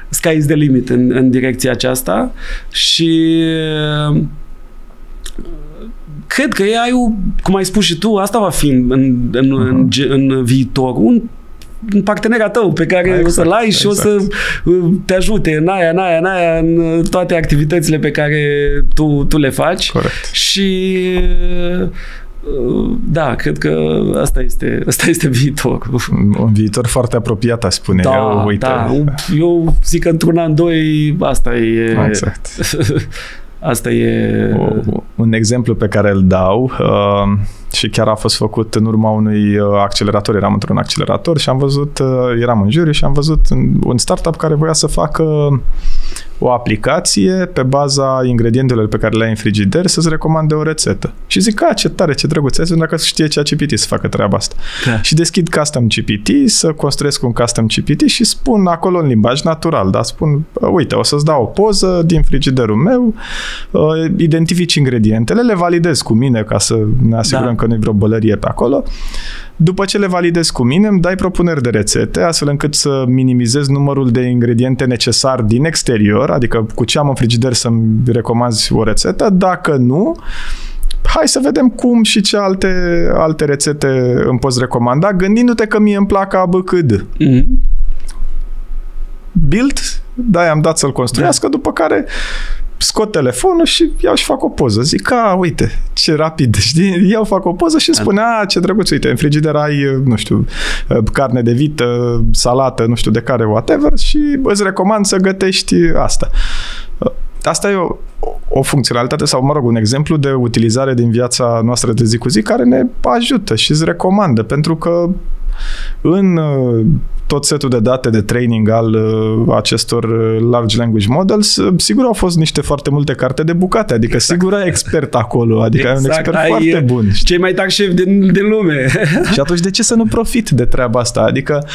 sky is the limit în direcția aceasta și cred că AI-ul, cum ai spus și tu, asta va fi în viitor. Un partener tău pe care o să-l ai și o să te ajute în aia, în toate activitățile pe care tu le faci. Corect. Și da, cred că asta este viitorul. Un viitor foarte apropiat, aș spune. Eu zic că într-un an, 2, asta e... Exact. Asta e... Un exemplu pe care îl dau și chiar a fost făcut în urma unui accelerator. Eram într-un accelerator și am văzut, eram în juriu și am văzut un startup care voia să facă o aplicație pe baza ingredientelor pe care le ai în frigider să-ți recomande o rețetă. Și zic, ce tare, ce drăguț, dacă știe ChatGPT să facă treaba asta. Da. Și deschid Custom GPT, să construiesc un Custom GPT și spun acolo în limbaj natural, spun, uite, o să-ți dau o poză din frigiderul meu, identifici ingredientele, le validez cu mine ca să ne asigurăm că nu-i vreo bălărie pe acolo. După ce le validez cu mine, îmi dai propuneri de rețete, astfel încât să minimizez numărul de ingrediente necesar din exterior, adică cu ce am în frigider să-mi recomanzi o rețetă. Dacă nu, hai să vedem cum și ce alte rețete îmi poți recomanda, gândindu-te că mie îmi plac ABCD. Mm-hmm. Build, da, i-am dat să-l construiască, după care scot telefonul și iau și fac o poză. Zic, a, uite, ce rapid, știi? Iau, fac o poză și îmi spune, a, ce drăguț, uite, în frigider ai, nu știu, carne de vită, salată, nu știu de care, whatever, și îți recomand să gătești asta. Asta e o funcționalitate sau, mă rog, un exemplu de utilizare din viața noastră de zi cu zi care ne ajută și îți recomandă, pentru că în tot setul de date de training al acestor large language models, sigur au fost niște foarte multe carte de bucate, adică exact. Sigur ai expert acolo, adică exact. Ai un expert foarte bun. Cei mai tari șefi din lume. Și atunci de ce să nu profit de treaba asta? Adică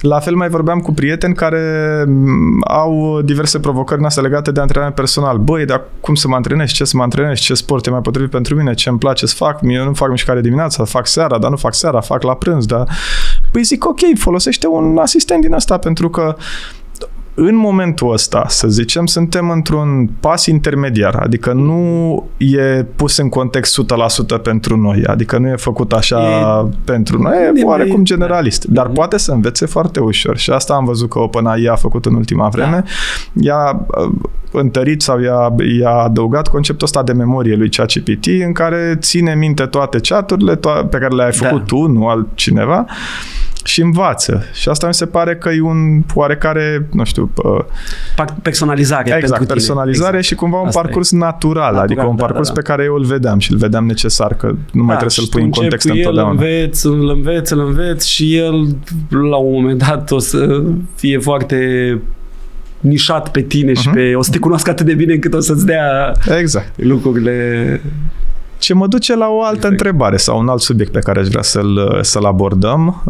la fel mai vorbeam cu prieteni care au diverse provocări astea legate de antrenament personal. Băi, dar cum să mă antrenez? Ce să mă antrenez? Ce sport e mai potrivit pentru mine? Ce îmi place să fac? Eu nu fac mișcare dimineața, fac seara, dar nu fac seara, fac la prânz, dar... Păi zic, ok, folosește un asistent din asta, pentru că în momentul ăsta, să zicem, suntem într-un pas intermediar, adică nu e pus în context 100% pentru noi, adică nu e făcut așa pentru noi, e oarecum generalist, dar poate să învețe foarte ușor și asta am văzut că OpenAI a făcut în ultima vreme, i-a întărit sau i-a adăugat conceptul ăsta de memorie lui ChatGPT, în care ține minte toate chaturile pe care le-ai făcut tu, nu altcineva, și învață. Și asta mi se pare că e un oarecare, nu știu... Personalizare. Exact, pentru personalizare exact. Și cumva un parcurs natural, adică un parcurs pe care eu îl vedeam și îl vedeam necesar, că nu mai trebuie să-l pui în context întotdeauna. Îl înveți și el la un moment dat o să fie foarte... nișat pe tine și pe... O să te cunoască atât de bine încât o să-ți dea lucrurile... Ce mă duce la o altă întrebare sau un alt subiect pe care aș vrea să-l abordăm.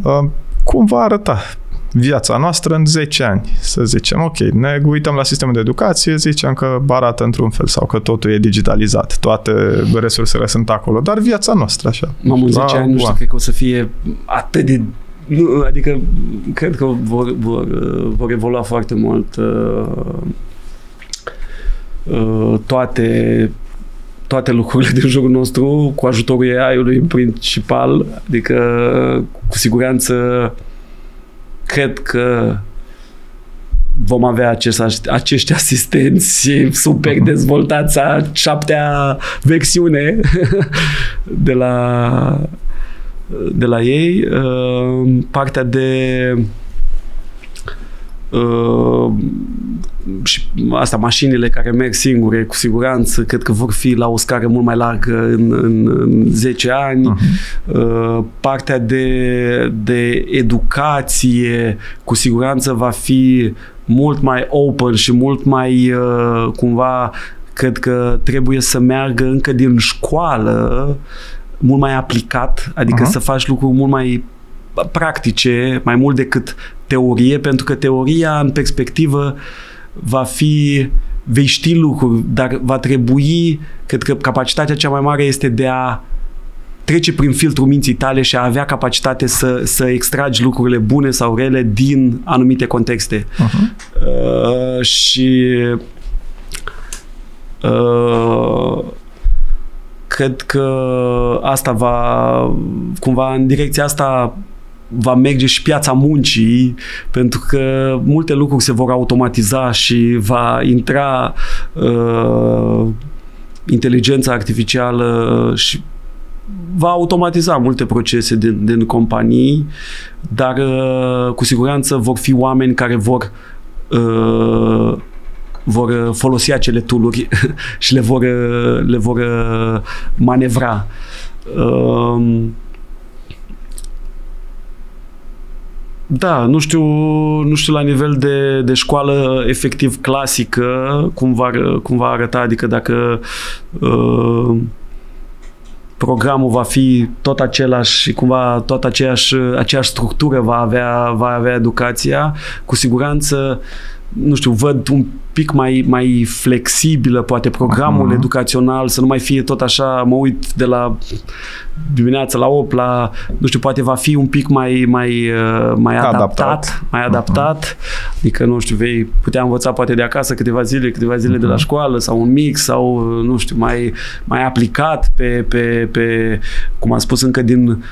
Cum va arăta viața noastră în 10 ani? Să zicem, ok, ne uităm la sistemul de educație, zicem că arată într-un fel sau că totul e digitalizat, toate resursele sunt acolo, dar viața noastră așa. În 10 ani nu știu, cred că o să fie atât de... Nu, adică, cred că vor evolua foarte mult toate lucrurile din jurul nostru, cu ajutorul AI-ului în principal, adică, cu siguranță, cred că vom avea acești asistenți super dezvoltați a 7-a versiune de la ei. Partea de și asta, mașinile care merg singure, cu siguranță, cred că vor fi la o scară mult mai largă în 10 ani. Partea de educație, cu siguranță, va fi mult mai open și mult mai cumva, cred că trebuie să meargă încă din școală mult mai aplicat, adică să faci lucruri mult mai practice, mai mult decât teorie, pentru că teoria în perspectivă vei ști lucruri, dar va trebui, cred că capacitatea cea mai mare este de a trece prin filtrul minții tale și a avea capacitate să extragi lucrurile bune sau rele din anumite contexte. Și cred că asta cumva în direcția asta va merge și piața muncii, pentru că multe lucruri se vor automatiza și va intra inteligența artificială și va automatiza multe procese din companii, dar cu siguranță vor fi oameni care vor folosi acele tool-uri și le vor manevra. Da, nu știu la nivel de școală efectiv clasică cum va arăta, adică dacă programul va fi tot același și cumva tot aceeași structură va avea educația, cu siguranță nu știu, văd un pic mai flexibilă, poate, programul educațional, să nu mai fie tot așa, mă uit de la dimineața la 8, la, nu știu, poate va fi un pic mai adaptat, adică, nu știu, vei putea învăța poate de acasă câteva zile de la școală sau un mix sau, nu știu, mai aplicat pe cum am spus, încă din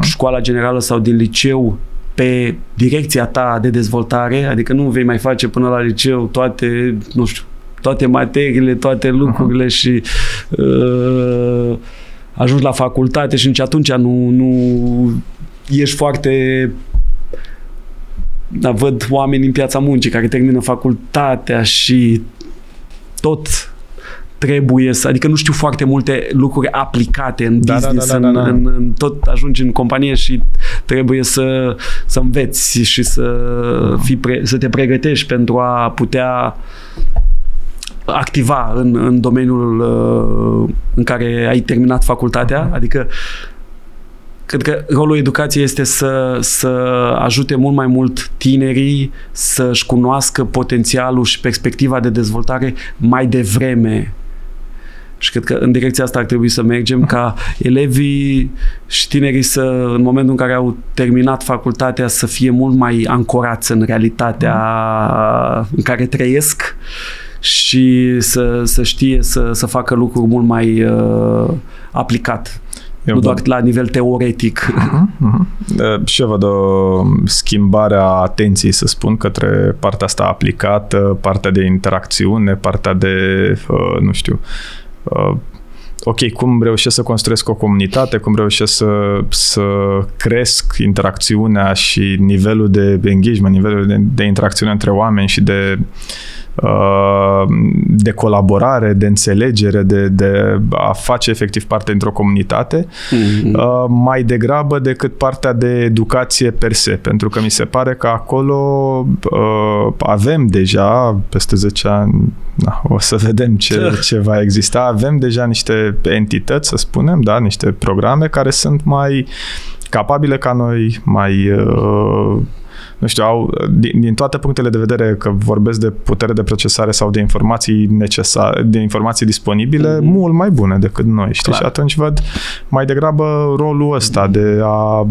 școala generală sau din liceu, pe direcția ta de dezvoltare, adică nu vei mai face până la liceu toate, nu știu, toate materiile, toate lucrurile și ajungi la facultate și nici atunci nu ești foarte... Dar văd oameni în piața muncii care termină facultatea și tot trebuie să... Adică nu știu foarte multe lucruri aplicate în business, în tot ajungi în companie și trebuie să înveți și să te pregătești pentru a putea activa în domeniul în care ai terminat facultatea. Adică cred că rolul educației este să ajute mult mai mult tinerii să-și cunoască potențialul și perspectiva de dezvoltare mai devreme. Și cred că în direcția asta ar trebui să mergem, ca elevii și tinerii să, în momentul în care au terminat facultatea, să fie mult mai ancorați în realitatea în care trăiesc și să știe să facă lucruri mult mai aplicat. Eu nu doar la nivel teoretic. Și eu văd o schimbare a atenției, să spun, către partea asta aplicată, partea de interacțiune, partea de, nu știu... Ok, cum reușesc să construiesc o comunitate, cum reușesc să cresc interacțiunea și nivelul de engagement, nivelul de interacțiune între oameni și de colaborare, de înțelegere, de a face efectiv parte dintr-o comunitate, mai degrabă decât partea de educație per se, pentru că mi se pare că acolo avem deja, peste 10 ani, o să vedem ce va exista, avem deja niște entități, să spunem, da, niște programe care sunt mai capabile ca noi, mai... nu știu, din toate punctele de vedere, că vorbesc de putere de procesare sau de informații necesare, de informații disponibile, mult mai bune decât noi, știi? Clar. Și atunci văd mai degrabă rolul ăsta de a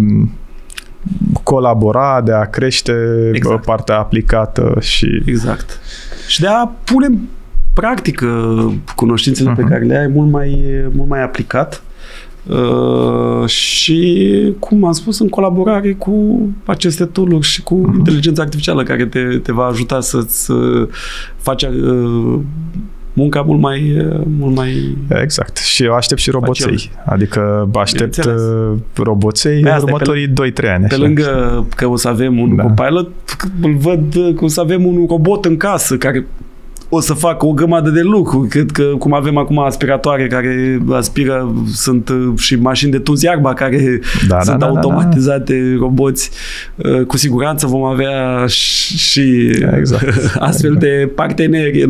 colabora, de a crește partea aplicată și... Exact. Și de a pune în practică cunoștințele pe care le ai mult mai aplicat. Și, cum am spus, în colaborare cu aceste tool-uri și cu inteligența artificială, care te va ajuta să-ți faci munca mult mai... Exact. Și eu aștept și roboței. Adică aștept roboței în următorii 2-3 ani. Pe lângă că o să avem un copilot, îl văd că o să avem un robot în casă care o să facă o grămadă de lucruri. Cred că, cum avem acum aspiratoare care aspiră, sunt și mașini de tuns iarba care sunt automatizate, roboți. Cu siguranță vom avea și astfel de parteneri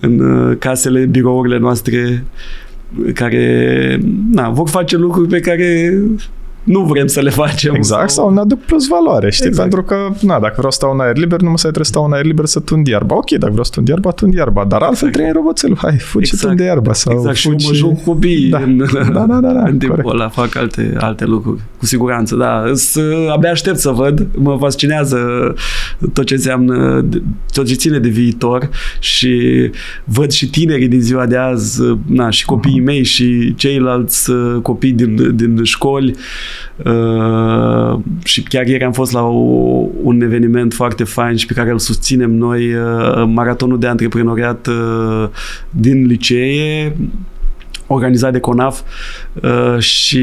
în casele, birourile noastre, care vor face lucruri pe care... nu vrem să le facem. Exact, sau ne aduc plus valoare, știi? Exact. Pentru că, dacă vreau să stau în aer liber, nu mă trebuie să stau în aer liber să tund iarba. Ok, dacă vreau să tund iarba, dar altfel trei roboțelul. Hai, fugi și tund iarba. Sau exact, fugi... și mă joc copii în timpul ăla, fac alte lucruri. Cu siguranță, da. Abia aștept să văd. Mă fascinează tot ce înseamnă, tot ce ține de viitor și văd și tinerii din ziua de azi, și copiii mei și ceilalți copii din școli. Și chiar ieri am fost la un eveniment foarte fain și pe care îl susținem noi, maratonul de antreprenoriat din licee, organizat de CONAF, și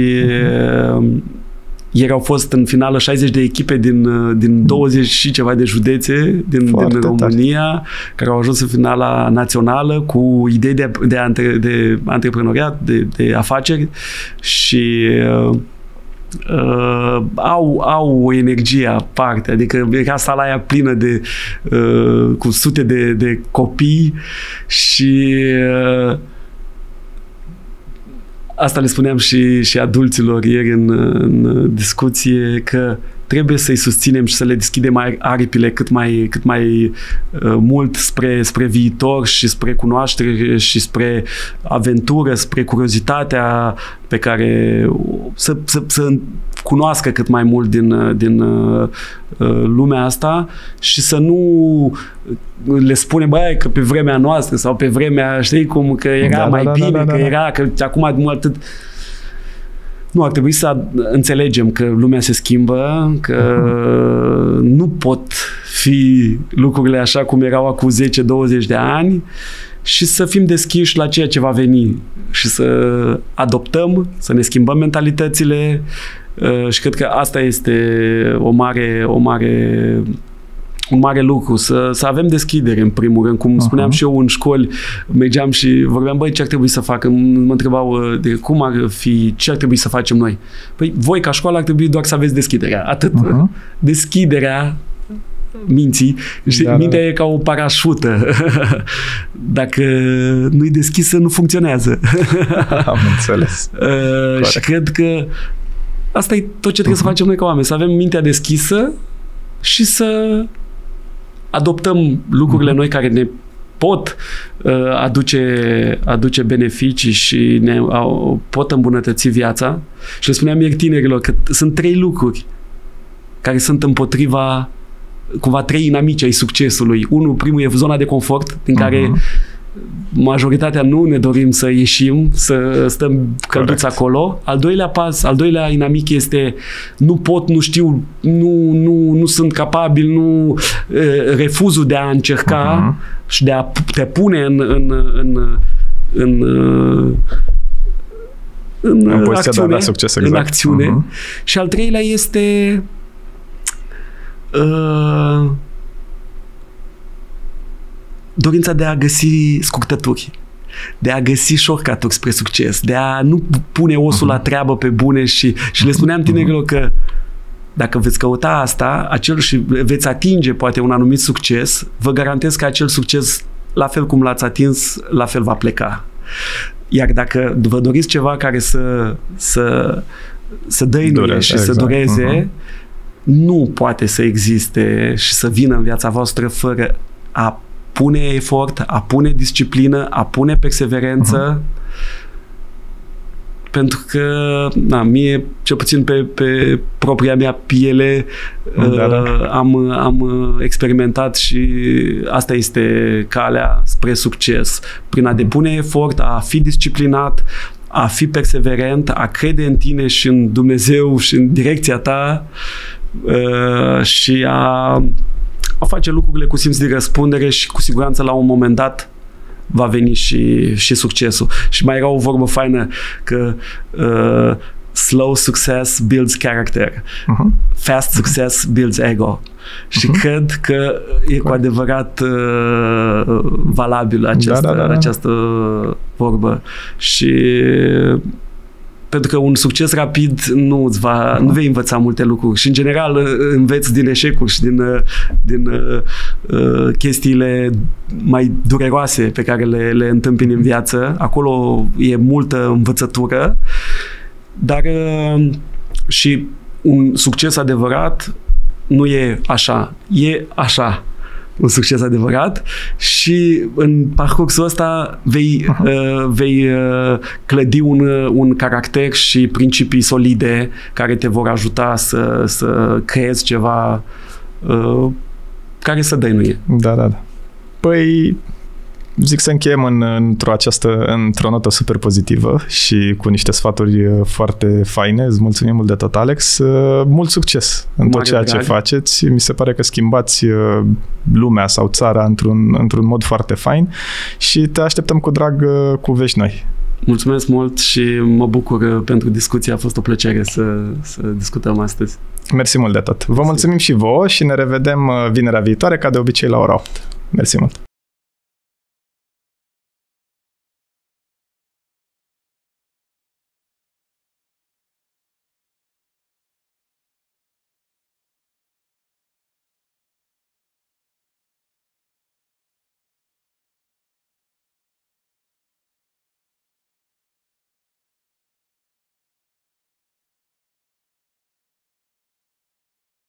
ieri au fost în finală 60 de echipe din 20 și ceva de județe din România, care au ajuns în finala națională cu idei de antreprenoriat, de afaceri și au o energie aparte, adică era sala aia plină de cu sute de copii și asta le spuneam și adulților ieri în discuție, că trebuie să-i susținem și să le deschidem aripile cât mai mult spre viitor și spre cunoaștere și spre aventură, spre curiozitatea pe care să cunoască cât mai mult din lumea asta și să nu le spune, băi, că pe vremea noastră sau pe vremea, știi cum, că era bine, că acum atât. Nu, ar trebui să înțelegem că lumea se schimbă, că nu pot fi lucrurile așa cum erau acum 10-20 de ani și să fim deschiși la ceea ce va veni și să adoptăm, să ne schimbăm mentalitățile și cred că asta este un mare lucru, să avem deschidere în primul rând, cum spuneam și eu în școli, mergeam și vorbeam, băi, ce ar trebui să fac? Mă întrebau de cum ar fi, ce ar trebui să facem noi? Păi voi ca școală ar trebui doar să aveți deschiderea, atât. Deschiderea minții, și mintea e ca o parașută. Dacă nu-i deschisă, nu funcționează. Am înțeles. Și cred că asta e tot ce trebuie să facem noi ca oameni, să avem mintea deschisă și să adoptăm lucrurile noi care ne pot aduce beneficii și ne pot îmbunătăți viața. Și le spuneam ieri tinerilor că sunt trei lucruri care sunt împotriva, cumva, trei inamici ai succesului. Primul e zona de confort, din care majoritatea nu ne dorim să ieșim, să stăm călduți acolo. Al doilea pas, al doilea inamic este nu pot, nu știu, nu sunt capabil, refuzul de a încerca și de a te pune în acțiune. Și al treilea este dorința de a găsi scurtături, de a găsi shortcut-uri spre succes, de a nu pune osul la treabă pe bune și le spuneam tinerilor că dacă veți căuta asta și veți atinge poate un anumit succes, vă garantez că acel succes, la fel cum l-ați atins, la fel va pleca. Iar dacă vă doriți ceva care să dăinuie și să dureze, nu poate să existe și să vină în viața voastră fără a pune efort, a pune disciplină, a pune perseverență, pentru că, mie, cel puțin pe propria mea piele, am experimentat și asta este calea spre succes. Prin a depune efort, a fi disciplinat, a fi perseverent, a crede în tine și în Dumnezeu și în direcția ta și a face lucrurile cu simț de răspundere și cu siguranță la un moment dat va veni și succesul. Și mai era o vorbă faină că slow success builds character, fast success builds ego. Și cred că e cu adevărat valabil această vorbă. Și pentru că un succes rapid nu vei învăța multe lucruri. Și în general înveți din eșecuri și din chestiile mai dureroase pe care le întâmpini în viață. Acolo e multă învățătură, dar și un succes adevărat nu e așa. E așa un succes adevărat și în parcursul ăsta vei clădi un caracter și principii solide care te vor ajuta să creezi ceva care să dăinuie. Da. Păi zic să încheiem într-o notă super pozitivă și cu niște sfaturi foarte faine. Îți mulțumim mult de tot, Alex. Mult succes în tot ceea ce faceți. Mi se pare că schimbați lumea sau țara într-un mod foarte fain și te așteptăm cu drag cu vești noi. Mulțumesc mult și mă bucur pentru discuție. A fost o plăcere să discutăm astăzi. Mersi mult de tot. Vă mulțumim și vouă și ne revedem vinerea viitoare, ca de obicei la ora 8. Mersi mult!